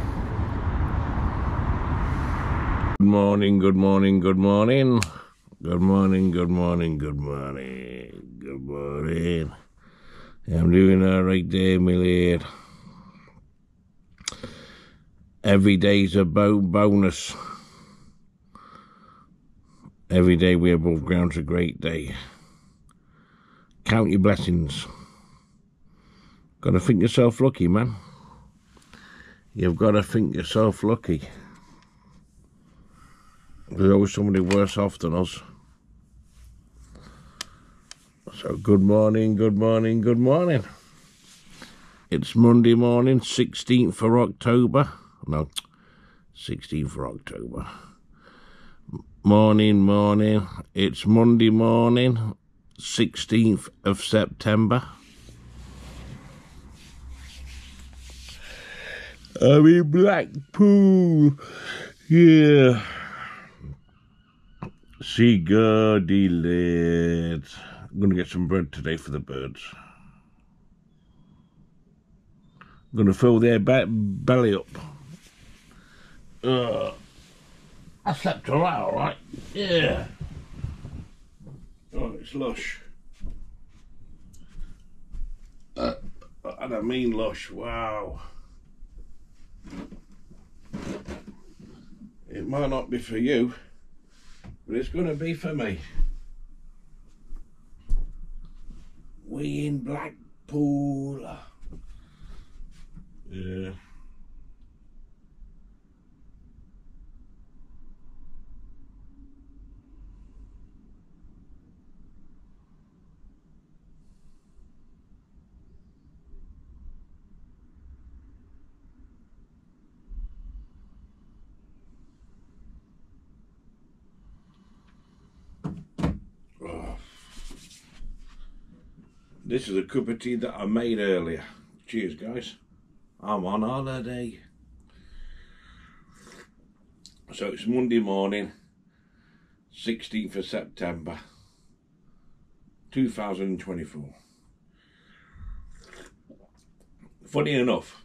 Good morning, good morning, good morning. Good morning, good morning, good morning. Good morning. Yeah, I'm doing all right there, me lad. Every day's a bo bonus. Every day we're above ground's a great day. Count your blessings. Got to think yourself lucky, man. You've got to think yourself lucky. There's always somebody worse off than us. So good morning, good morning, good morning. It's Monday morning, sixteenth of October. No, sixteenth of October. Morning, morning. It's Monday morning, sixteenth of September. I'm in Blackpool. Yeah. See, good delayed. I'm going to get some bread today for the birds. I'm going to fill their be belly up. Ugh. I slept all right, all right. Yeah. Oh, it's lush. Uh, I don't mean lush. Wow. It might not be for you, but it's going to be for me. We in Blackpool. Yeah. This is a cup of tea that I made earlier. Cheers, guys. I'm on holiday. So it's Monday morning, sixteenth of September, two thousand twenty-four. Funny enough,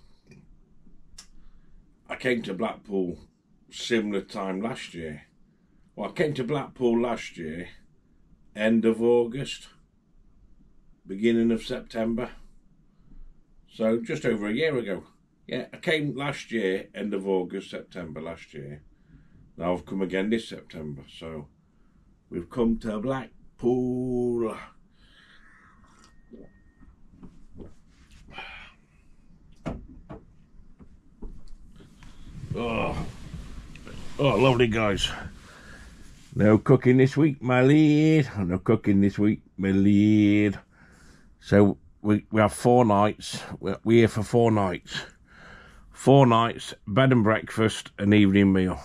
I came to Blackpool similar time last year. Well, I came to Blackpool last year, end of August. Beginning of September, so just over a year ago. Yeah, I came last year, end of August, September last year. Now I've come again this September, so we've come to Blackpool. Oh, oh, lovely, guys. No cooking this week, my lad. No cooking this week, my lad. So we, we have four nights, we're, we're here for four nights. Four nights, bed and breakfast, an evening meal.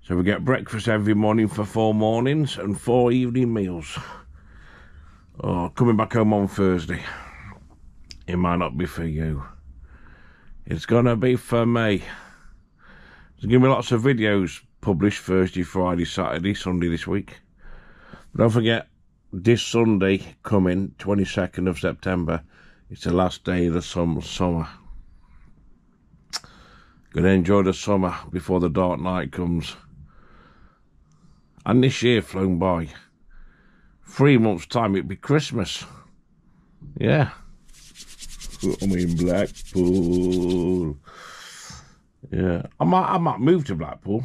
So we get breakfast every morning for four mornings and four evening meals. Oh, coming back home on Thursday. It might not be for you. It's gonna be for me. There's gonna be lots of videos published Thursday, Friday, Saturday, Sunday this week. But don't forget, this Sunday coming, twenty-second of September, it's the last day of the summer. Gonna enjoy the summer before the dark night comes. And this year flown by. Three months' time, it'd be Christmas. Yeah. I'm in Blackpool. Yeah, I might, I might move to Blackpool.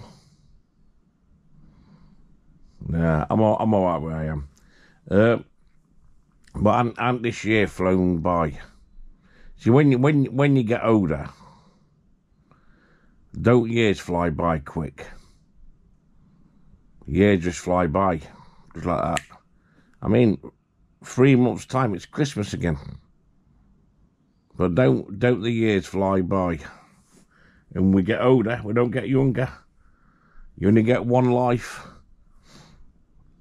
Yeah, I'm all, I'm all right where I am. Uh, but hasn't this year flown by? See, when you, when, when you get older, don't years fly by quick? Years just fly by, just like that. I mean, three months' time, it's Christmas again. But don't, don't the years fly by? And we get older, we don't get younger. You only get one life.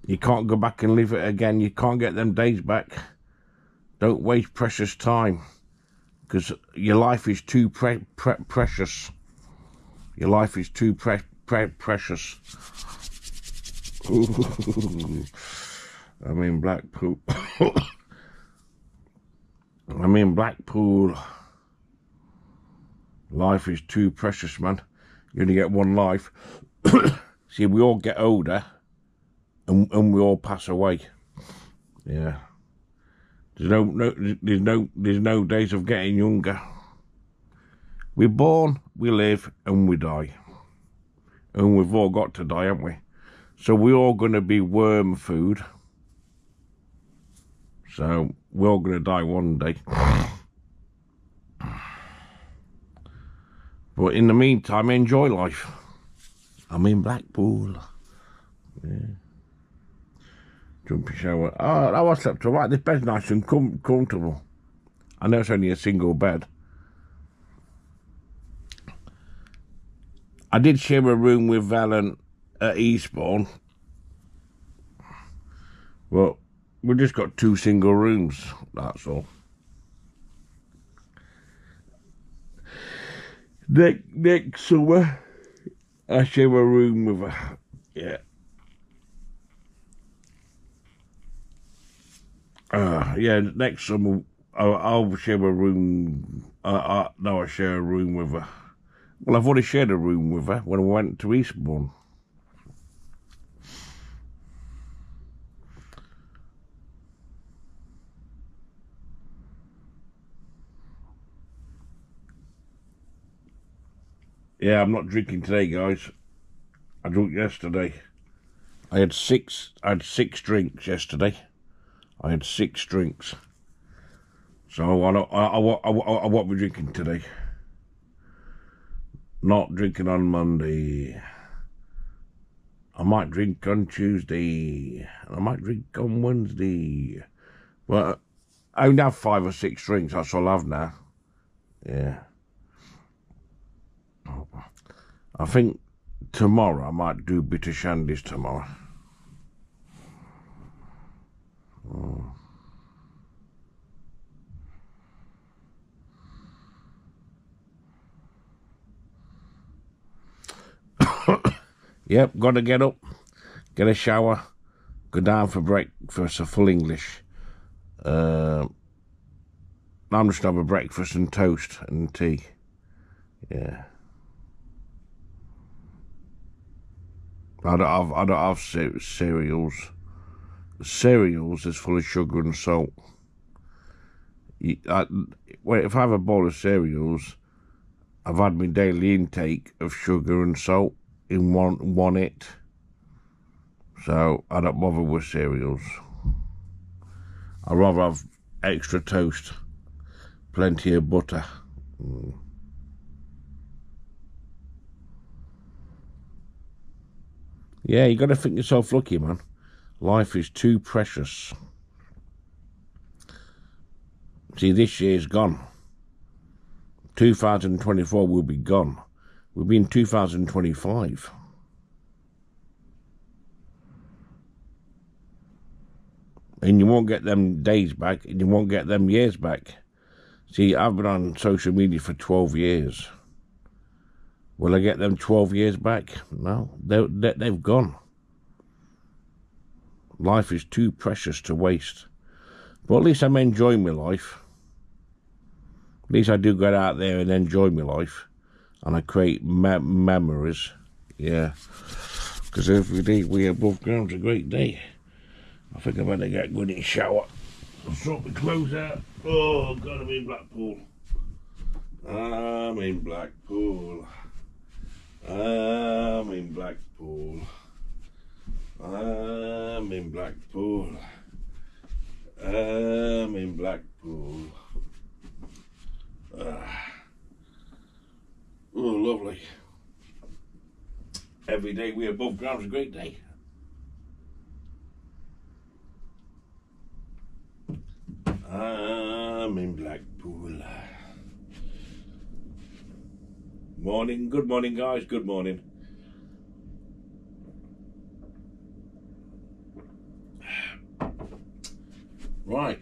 You can't go back and live it again. You can't get them days back. Don't waste precious time, because your life is too pre pre precious. Your life is too pre pre precious. Ooh. I'm in Blackpool. I'm in Blackpool. Life is too precious, man. You only get one life. See, we all get older. And, and we all pass away. Yeah. There's no, no, there's no, there's no days of getting younger. We're born, we live, and we die. And we've all got to die, haven't we? So we're all going to be worm food. So we're all going to die one day. But in the meantime, enjoy life. I'm in Blackpool. Yeah. Jumpy shower. Oh, oh, I slept all right. This bed's nice and com comfortable. I know it's only a single bed. I did share a room with Valen at Eastbourne. Well, we've just got two single rooms, that's all. Next, next summer, I share a room with her. Yeah. Uh, yeah, next summer I'll, I'll share a room. Uh, I, no, I share a room with her. Well, I've already shared a room with her when I went to Eastbourne. Yeah, I'm not drinking today, guys. I drank yesterday. I had six. I had six drinks yesterday. I had six drinks, so I, don't, I, I, I, I, I won't be drinking today. Not drinking on Monday. I might drink on Tuesday. I might drink on Wednesday. Well, I only have five or six drinks, that's all I have now. Yeah. I think tomorrow I might do bitter shandies tomorrow. Oh. Yep, got to get up, get a shower, go down for breakfast, a full English. Uh, I'm just going to have a breakfast and toast and tea. Yeah. I don't have, I don't have cer cereals. Cereals is full of sugar and salt. You, I, wait, if I have a bowl of cereals, I've had my daily intake of sugar and salt in one one it. So I don't bother with cereals. I'd rather have extra toast, plenty of butter. Mm. Yeah, you got to think yourself lucky, man. Life is too precious. See, this year's gone. two thousand twenty-four will be gone. We'll be in two thousand twenty-five. And you won't get them days back, and you won't get them years back. See, I've been on social media for twelve years. Will I get them twelve years back? No, they, they, they've gone. Life is too precious to waste. But at least I'm enjoying my life. At least I do get out there and enjoy my life. and I create mem memories. Yeah, because every day we above ground's a great day. I think I better get a good in shower. Sort my clothes out. Oh God, I'm in Blackpool. I'm in Blackpool. I'm in Blackpool. I'm in Blackpool. I'm in Blackpool. Ah. Oh, lovely. Every day we're above ground's a great day. I'm in Blackpool. Morning, good morning guys, good morning. Right,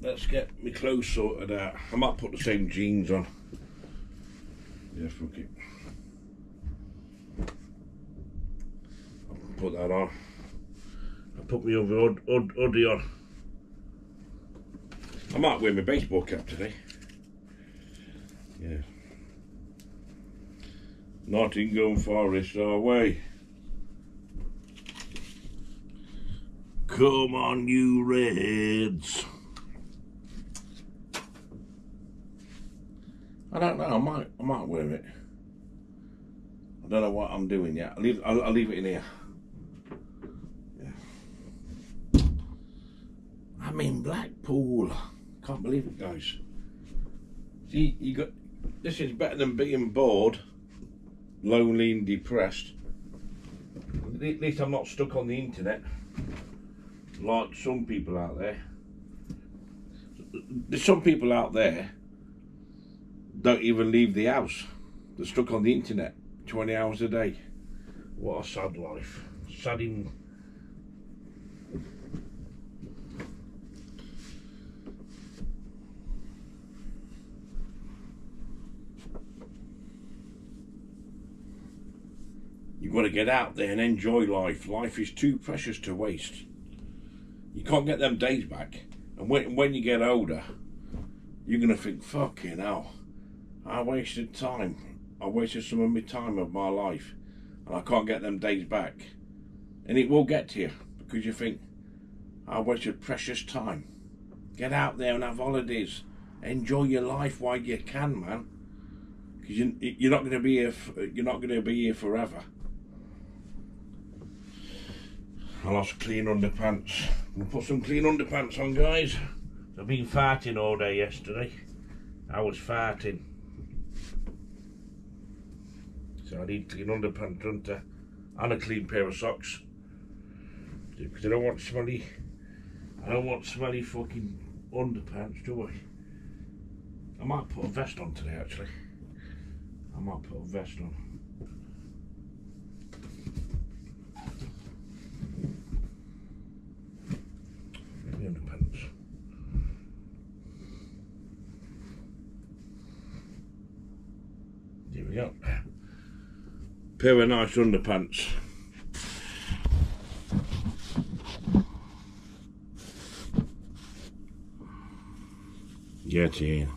let's get my clothes sorted out. I might put the same jeans on. Yeah, fuck it. I'll put that on. I'll put my other hood, hood, hoodie on. I might wear my baseball cap today. Yeah. Nottingham Forest away. Come on, you Reds. I don't know. I might. I might wear it. I don't know what I'm doing yet. I'll leave. I'll, I'll leave it in here. Yeah. I'm in Blackpool. Can't believe it, guys. See, you got. This is better than being bored, lonely and depressed. At least I'm not stuck on the internet like some people out there. There's some people out there don't even leave the house. They're stuck on the internet twenty hours a day. What a sad life. Sad in... You've got to get out there and enjoy life. Life is too precious to waste. You can't get them days back. And when, when you get older, you're going to think, fucking hell, I wasted time. I wasted some of my time of my life. And I can't get them days back. And it will get to you. Because you think, I wasted precious time. Get out there and have holidays. Enjoy your life while you can, man. Because you, you're not going to be here, you're not going to be here forever. I lost clean underpants. We'll put some clean underpants on, guys. I've been farting all day yesterday. I was farting. So I need clean underpants, don't I? And a clean pair of socks. Because I don't want smelly, I don't want smelly fucking underpants, do I? I might put a vest on today, actually. I might put a vest on. Here we go. Pair of nice underpants. Get in.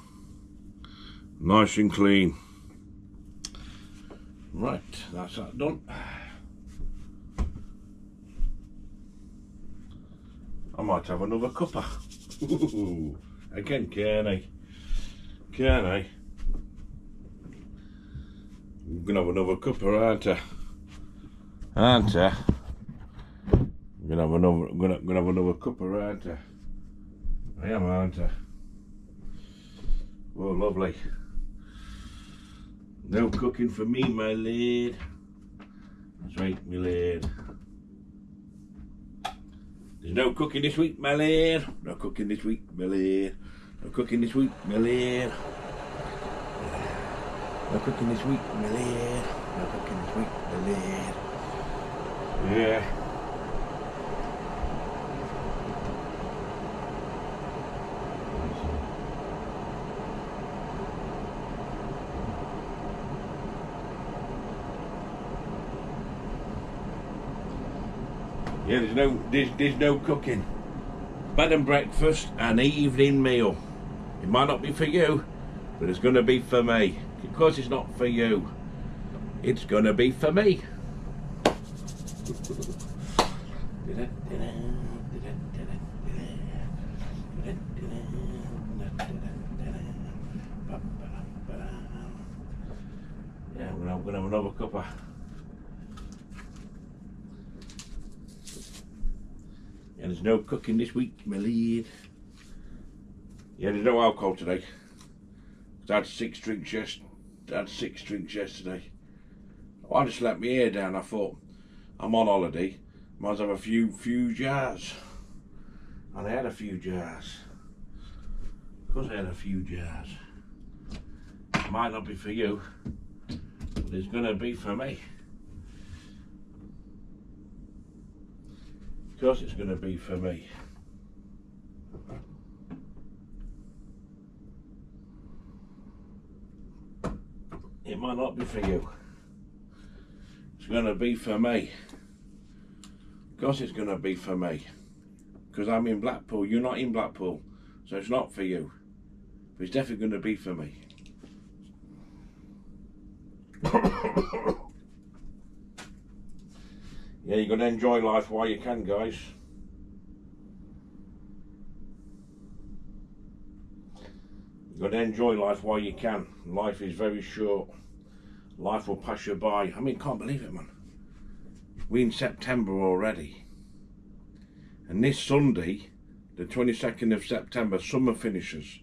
Nice and clean. Right, that's that done. I might have another cuppa. Ooh, again, can I? Can I? I'm gonna have another cuppa, aren't I? Aren't I? I'm gonna have another. I'm gonna, gonna have another cuppa, aren't I? I am, aren't I? Oh, lovely. No cooking for me, my lad. That's right, my lad. There's no cooking this week, my lad. No cooking this week, my lad. No cooking this week, my lad. No cooking this week, my lad. No cooking this week, my lad. Yeah. Yeah, there's no there's, there's no cooking. Bed and breakfast and evening meal. It might not be for you, but it's going to be for me. Of course it's not for you. it's going to be for me. Yeah, I'm going to have another cuppa. And there's no cooking this week, my lead. Yeah, there's no alcohol today. I had six drinks yes, I had six drinks yesterday. I just let my hair down. I thought, I'm on holiday, might as well have a few few jars. And I had a few jars. Because I had a few jars. Might not be for you, but it's gonna be for me. Of course it's gonna be for me. It might not be for you. It's going to be for me. Of course it's going to be for me. Because I'm in Blackpool. You're not in Blackpool. So it's not for you. But it's definitely going to be for me. Yeah, you've got to enjoy life while you can, guys. You've got to enjoy life while you can. Life is very short. Life will pass you by. I mean, can't believe it, man. We're in September already. And this Sunday, the twenty-second of September, summer finishes.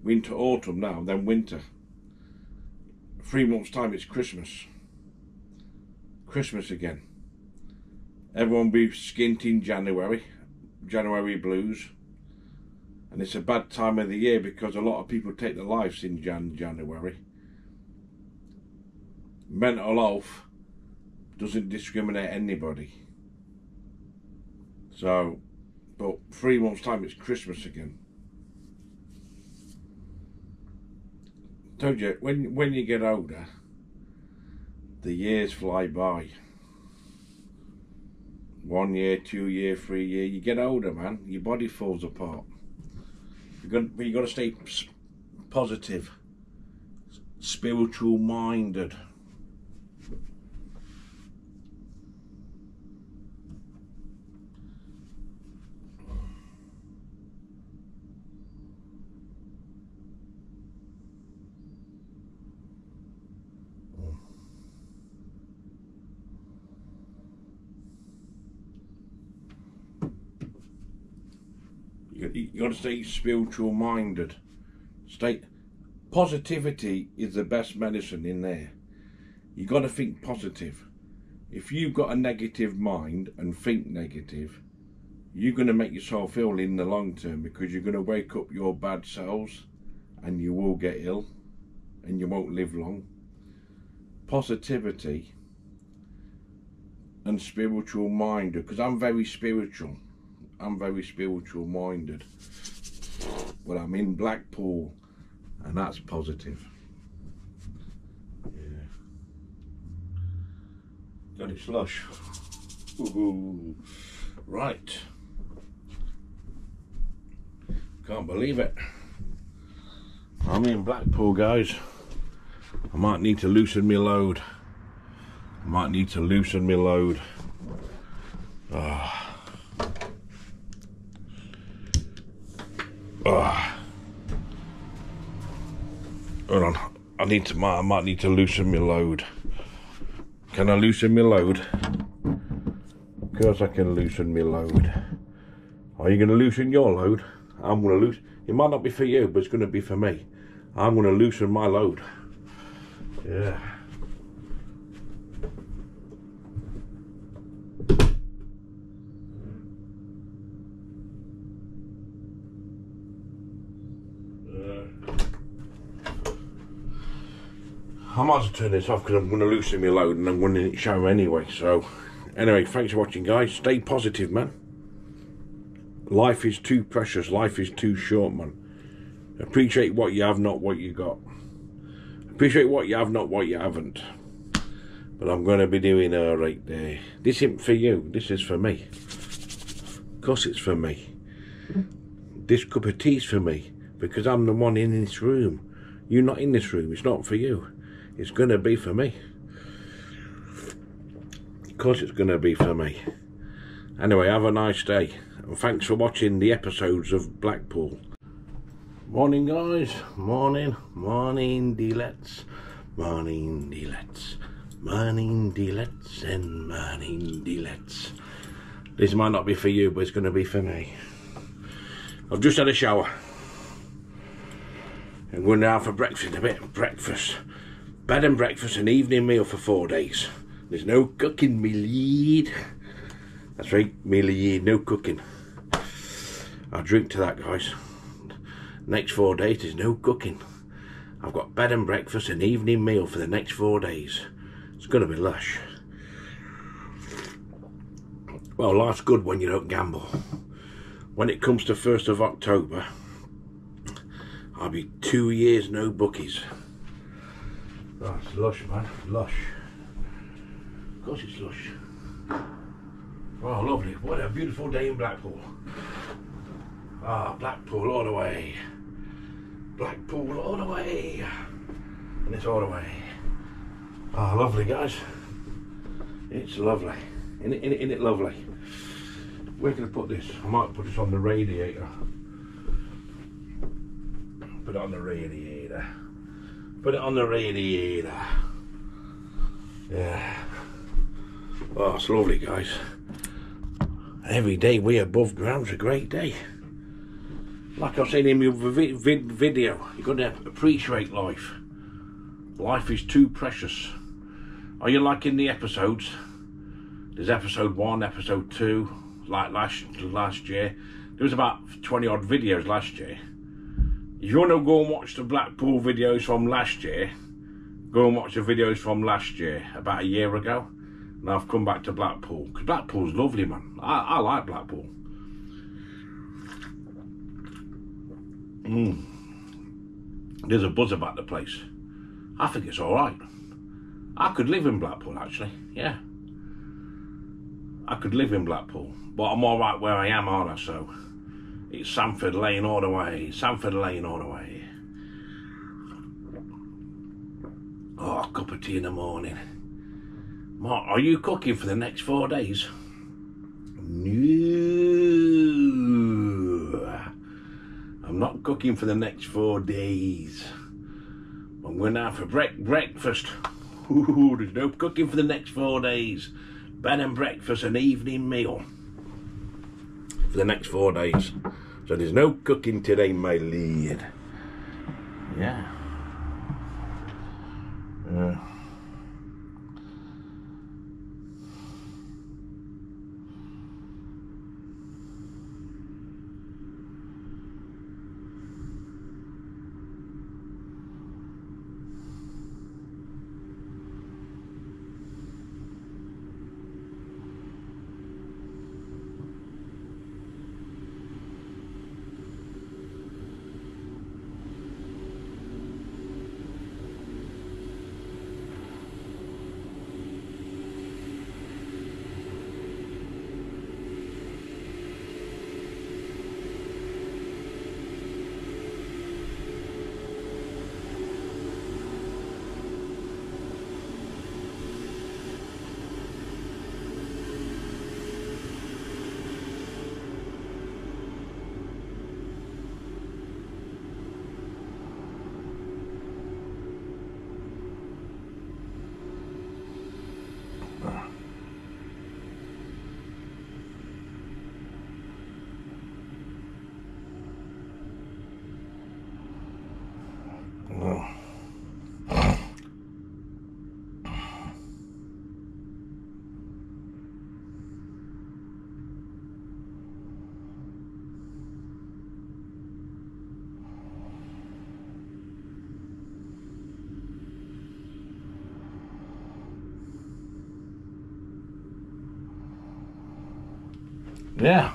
We're into autumn now, then winter. Three months' time, it's Christmas. Christmas again. Everyone will be skint in January. January blues. And it's a bad time of the year because a lot of people take their lives in Jan January. Mental health doesn't discriminate anybody. So, but three months' time it's Christmas again. I told you, when when you get older, the years fly by. One year, two year, three year. You get older, man. Your body falls apart. You've got, you've got to stay positive, spiritual minded. You've got to stay spiritual minded. Stay positivity is the best medicine in there. You've got to think positive. If you've got a negative mind and think negative, you're going to make yourself ill in the long term, because you're going to wake up your bad selves and you will get ill and you won't live long. Positivity and spiritual minded, because I'm very spiritual. I'm very spiritual minded. Well, I'm in Blackpool and that's positive. Yeah. Got it slush. Ooh. Right. Can't believe it. I'm in Blackpool, guys. I might need to loosen my load. I might need to loosen my load. Ah. Oh. Uh, hold on, I need to. I might need to loosen my load. Can I loosen my load? Of course I can loosen my load. Are you going to loosen your load? I'm going to loosen. It might not be for you, but it's going to be for me. I'm going to loosen my load. Yeah. I might as well turn this off because I'm going to loosen my load and I'm going to show anyway. So, anyway, thanks for watching, guys. Stay positive, man. Life is too precious. Life is too short, man. Appreciate what you have, not what you got. Appreciate what you have, not what you haven't. But I'm going to be doing all right there. This isn't for you. This is for me. Of course it's for me. This cup of tea's for me because I'm the one in this room. You're not in this room. It's not for you. It's going to be for me. course it's going to be for me. Anyway, have a nice day, and thanks for watching the episodes of Blackpool. Morning guys, morning, morning delets, morning delets, morning delets and morning delets. This might not be for you, but it's going to be for me. I've just had a shower. I'm going down for breakfast in a bit. Breakfast, bed and breakfast, an evening meal for four days. There's no cooking, me lead. That's right, me lead, no cooking. I'll drink to that, guys. Next four days, there's no cooking. I've got bed and breakfast, an evening meal for the next four days. It's going to be lush. Well, life's good when you don't gamble. When it comes to first of October, I'll be two years no bookies. Oh, it's lush, man, lush. Of course it's lush. Oh, lovely, what a beautiful day in Blackpool. Ah, Blackpool all the way. Blackpool all the way. And it's all the way. Ah, lovely, guys. It's lovely. Isn't it, isn't it lovely? Where can I put this? I might put this on the radiator. Put it on the radiator. Put it on the radiator. Yeah. Oh, it's lovely, guys. Every day we're above ground's a great day. Like I said in my vi vid video, you've got to appreciate life. Life is too precious. Are you liking the episodes? There's episode one, episode two, like last last year. There was about twenty odd videos last year. If you want to go and watch the Blackpool videos from last year, go and watch the videos from last year, about a year ago. And I've come back to Blackpool, because Blackpool's lovely, man. I, I like Blackpool. Mm. There's a buzz about the place. I think it's all right. I could live in Blackpool, actually, yeah. I could live in Blackpool, but I'm all right where I am, aren't I? So it's Sanford Lane all the way, Sanford Lane all the way. Oh, a cup of tea in the morning. Mark, are you cooking for the next four days? No. I'm not cooking for the next four days. I'm going out for bre breakfast. Ooh, there's no cooking for the next four days. Bed and breakfast, an evening meal for the next four days. So there's no cooking today, my lad. Yeah. Yeah. Yeah,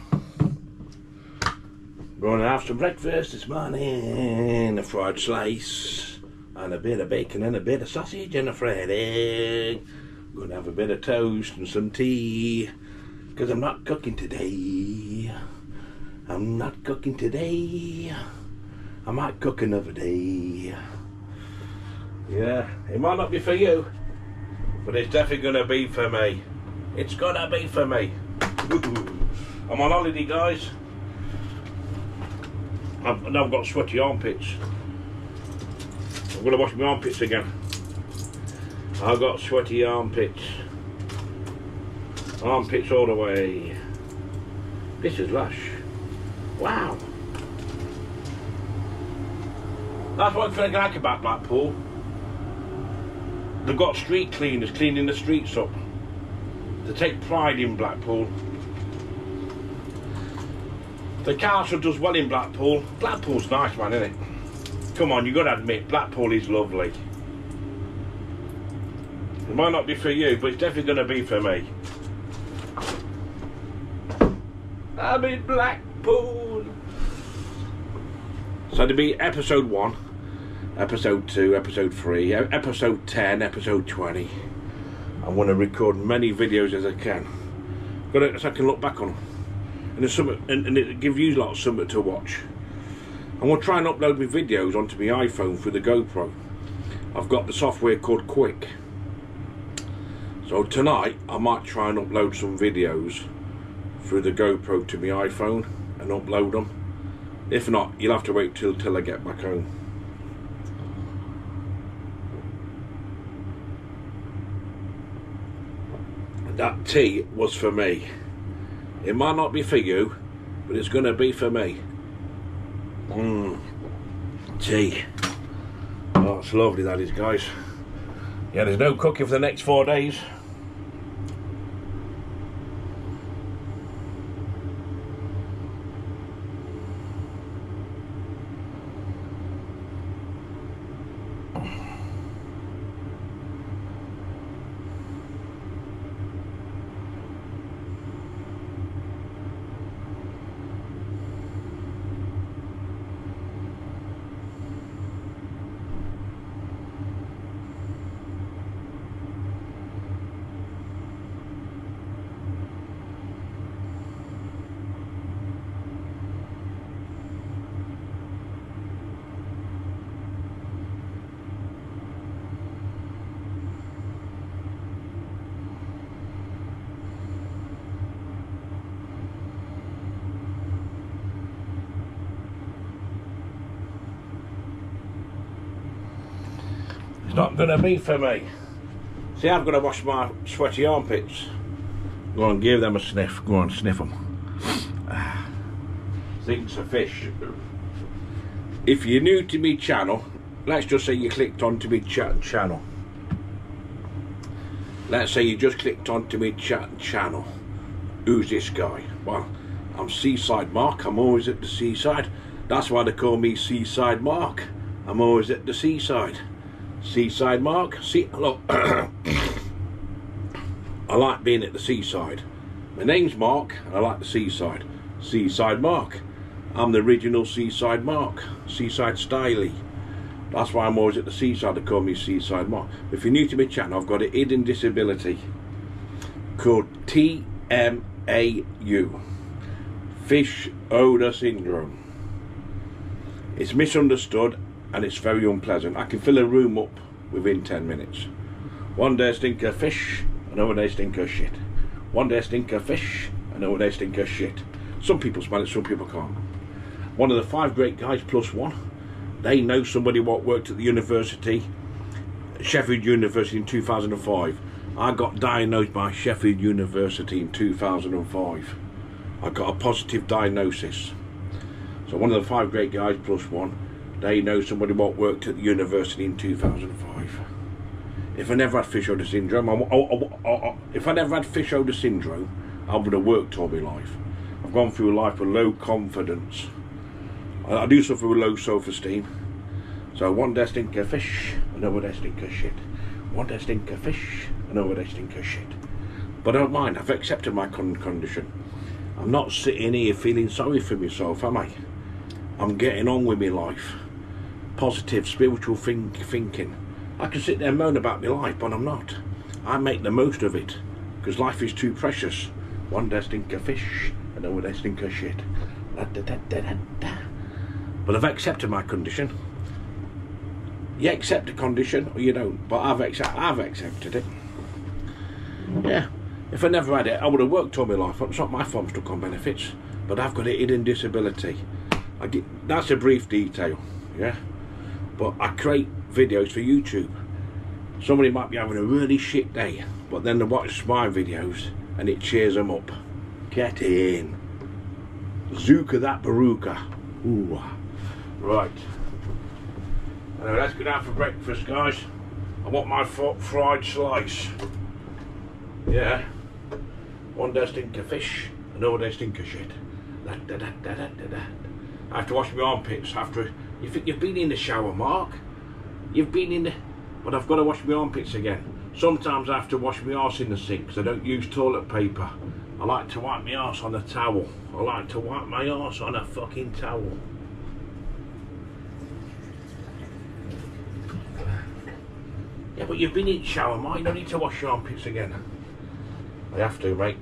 going to have some breakfast this morning, a fried slice and a bit of bacon and a bit of sausage and a fried egg. I'm going to have a bit of toast and some tea, because I'm not cooking today. I'm not cooking today. I might cook another day. Yeah, it might not be for you, but it's definitely going to be for me. It's gotta be for me. I'm on holiday, guys. I've, and I've got sweaty armpits. I'm gonna wash my armpits again. I've got sweaty armpits. Armpits all the way. This is lush. Wow. That's one thing I like about Blackpool. They've got street cleaners cleaning the streets up. They take pride in Blackpool. The council does well in Blackpool. Blackpool's nice, man, isn't it? Come on, you've got to admit, Blackpool is lovely. It might not be for you, but it's definitely going to be for me. I'm in Blackpool. So it'll be episode one, episode two, episode three, episode ten, episode twenty. I want to record many videos as I can, got so I can look back on them, and, some, and, and it gives you lot something to watch. I'm going to try and upload my videos onto my iPhone through the GoPro. I've got the software called Quick. So tonight I might try and upload some videos through the GoPro to my iPhone and upload them. If not, you'll have to wait till, till I get back home. That tea was for me. It might not be for you, but it's gonna be for me. Mmm, tea. Oh, it's lovely, that is, guys. Yeah, there's no cooking for the next four days. Not gonna be for me. See, I've got to wash my sweaty armpits. Go on, give them a sniff. Go on, sniff them. Thinks a fish. If you're new to me channel, let's just say you clicked onto me chat channel. Let's say you just clicked onto me chat channel. Who's this guy? Well, I'm seasideMARK. I'm always at the seaside. That's why they call me seasideMARK. I'm always at the seaside. Seaside Mark, see, look, I like being at the seaside. My name's Mark, and I like the seaside. Seaside Mark, I'm the original Seaside Mark, Seaside Stylie. That's why I'm always at the seaside, they call me Seaside Mark. If you're new to my channel, I've got a hidden disability called T M A U, Fish Odour Syndrome. It's misunderstood and it's very unpleasant. I can fill a room up within ten minutes. One day I stink of fish, another day I stink of shit. One day I stink of fish, another day I stink of shit. Some people smell it, some people can't. One of the five great guys plus one, they know somebody what worked at the university, Sheffield University in two thousand five. I got diagnosed by Sheffield University in two thousand five. I got a positive diagnosis. So one of the five great guys plus one, they know somebody what worked at the university in two thousand five. If I never had fish odour syndrome, I, I, I, I, if I never had fish odour syndrome, I would have worked all my life. I've gone through life with low confidence. I, I do suffer with low self-esteem. So one day I stink of fish, another day I stink of shit. One day I stink of fish, another day I stink of shit. But I don't mind, I've accepted my con condition. I'm not sitting here feeling sorry for myself, am I? I'm getting on with my life. Positive spiritual think, thinking. I can sit there and moan about my life, but I'm not. I make the most of it, because life is too precious. One day I stink of fish, another day I stink of shit. Da, da, da, da, da. But I've accepted my condition. You accept a condition or you don't, but I've, accept, I've accepted it. Yeah, If I never had it, I would have worked all my life. It's not my fault I'm stuck on benefits, but I've got a hidden disability. I get, that's a brief detail, yeah? But I create videos for YouTube. Somebody might be having a really shit day, but then they watch my videos and it cheers them up. Get in. Zuka that Baruka. Ooh. Right. Anyway, let's go down for breakfast, guys. I want my fried slice. Yeah. One day I stink of fish, another day I stink of shit. Da, da, da, da, da, da. I have to wash my armpits after. You think you've been in the shower, Mark? You've been in the. But I've got to wash my armpits again. Sometimes I have to wash my arse in the sink because I don't use toilet paper. I like to wipe my arse on a towel. I like to wipe my arse on a fucking towel. Yeah, but you've been in the shower, Mark. You don't need to wash your armpits again. I have to, mate.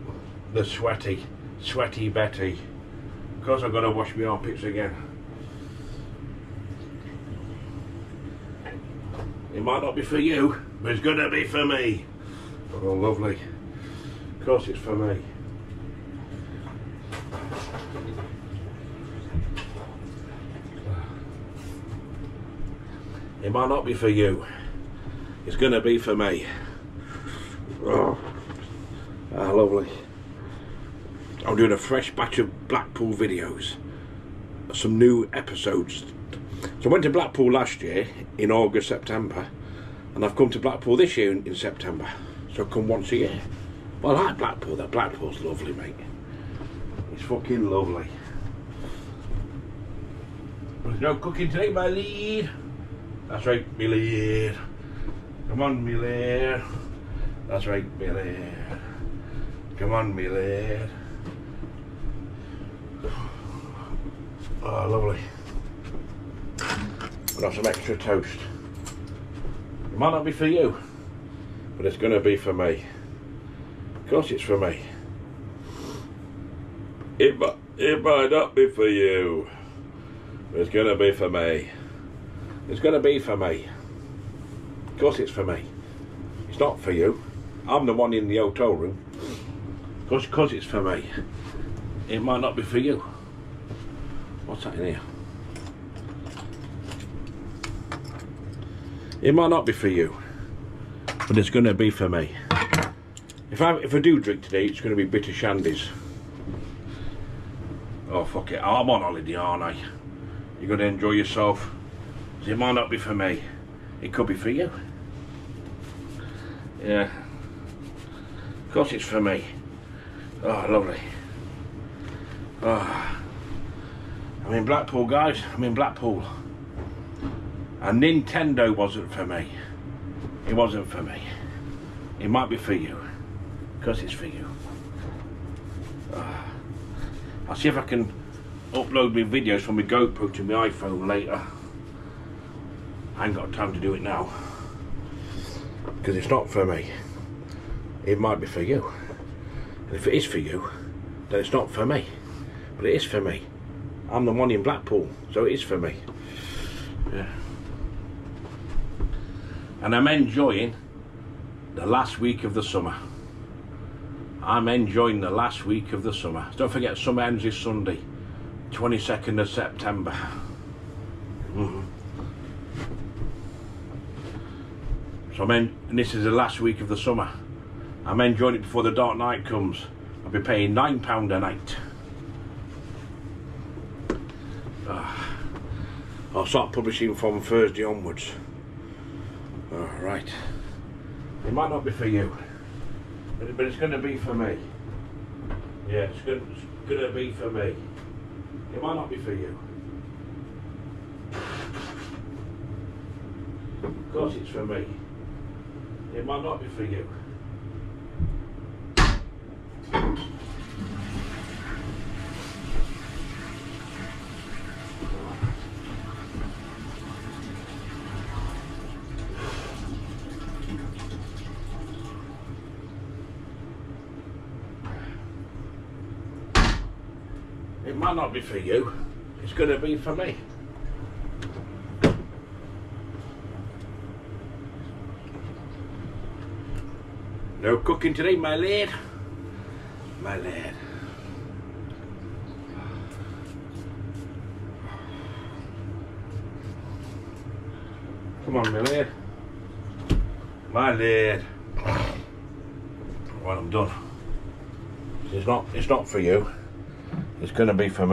The sweaty, sweaty Betty. Because I've got to wash my armpits again. It might not be for you, but it's going to be for me. Oh, lovely. Of course it's for me. It might not be for you. It's going to be for me. Oh, oh lovely. I'm doing a fresh batch of Blackpool videos. Some new episodes. So I went to Blackpool last year in August, September, and I've come to Blackpool this year in, in September. So I come once a year. But I like Blackpool though. Blackpool's lovely, mate. It's fucking lovely. There's no cooking today, my lead. That's right, me lead. Come on, me lead. That's right, me lead. Come on, me lead. Oh, lovely. I'll have some extra toast. It might not be for you, but it's going to be for me. Of course it's for me. It, it might not be for you, but it's going to be for me. It's going to be for me. Of course it's for me. It's not for you. I'm the one in the hotel room. Of course, of course it's for me. It might not be for you. What's that in here? It might not be for you, but it's going to be for me. If I if I do drink today, it's going to be bitter shandies. Oh fuck it, I'm on holiday, aren't I? You're going to enjoy yourself. It might not be for me. It could be for you. Yeah. Of course it's for me. Oh, lovely. Oh. I'm in Blackpool, guys. I'm in Blackpool. And Nintendo wasn't for me. It wasn't for me. It might be for you. Because it's for you. Uh, I'll see if I can upload my videos from my GoPro to my iPhone later. I ain't got time to do it now. Because it's not for me. It might be for you. And if it is for you, then it's not for me. But it is for me. I'm the one in Blackpool, so it is for me. Yeah. And I'm enjoying the last week of the summer. I'm enjoying the last week of the summer. Don't forget, summer ends this Sunday, twenty-second of September. Mm-hmm. So I'm in, and this is the last week of the summer. I'm enjoying it before the dark night comes. I'll be paying nine pound a night. Ah. I'll start publishing from Thursday onwards. All right. It might not be for you, but it's going to be for me. Yeah, it's going to be for me. It might not be for you. Of course it's for me. It might not be for you. Might not be for you, it's going to be for me. No cooking today, my lad. my lad. Come on, my lad. My lad. Well, I'm done. It's not, it's not for you. It's going to be for me.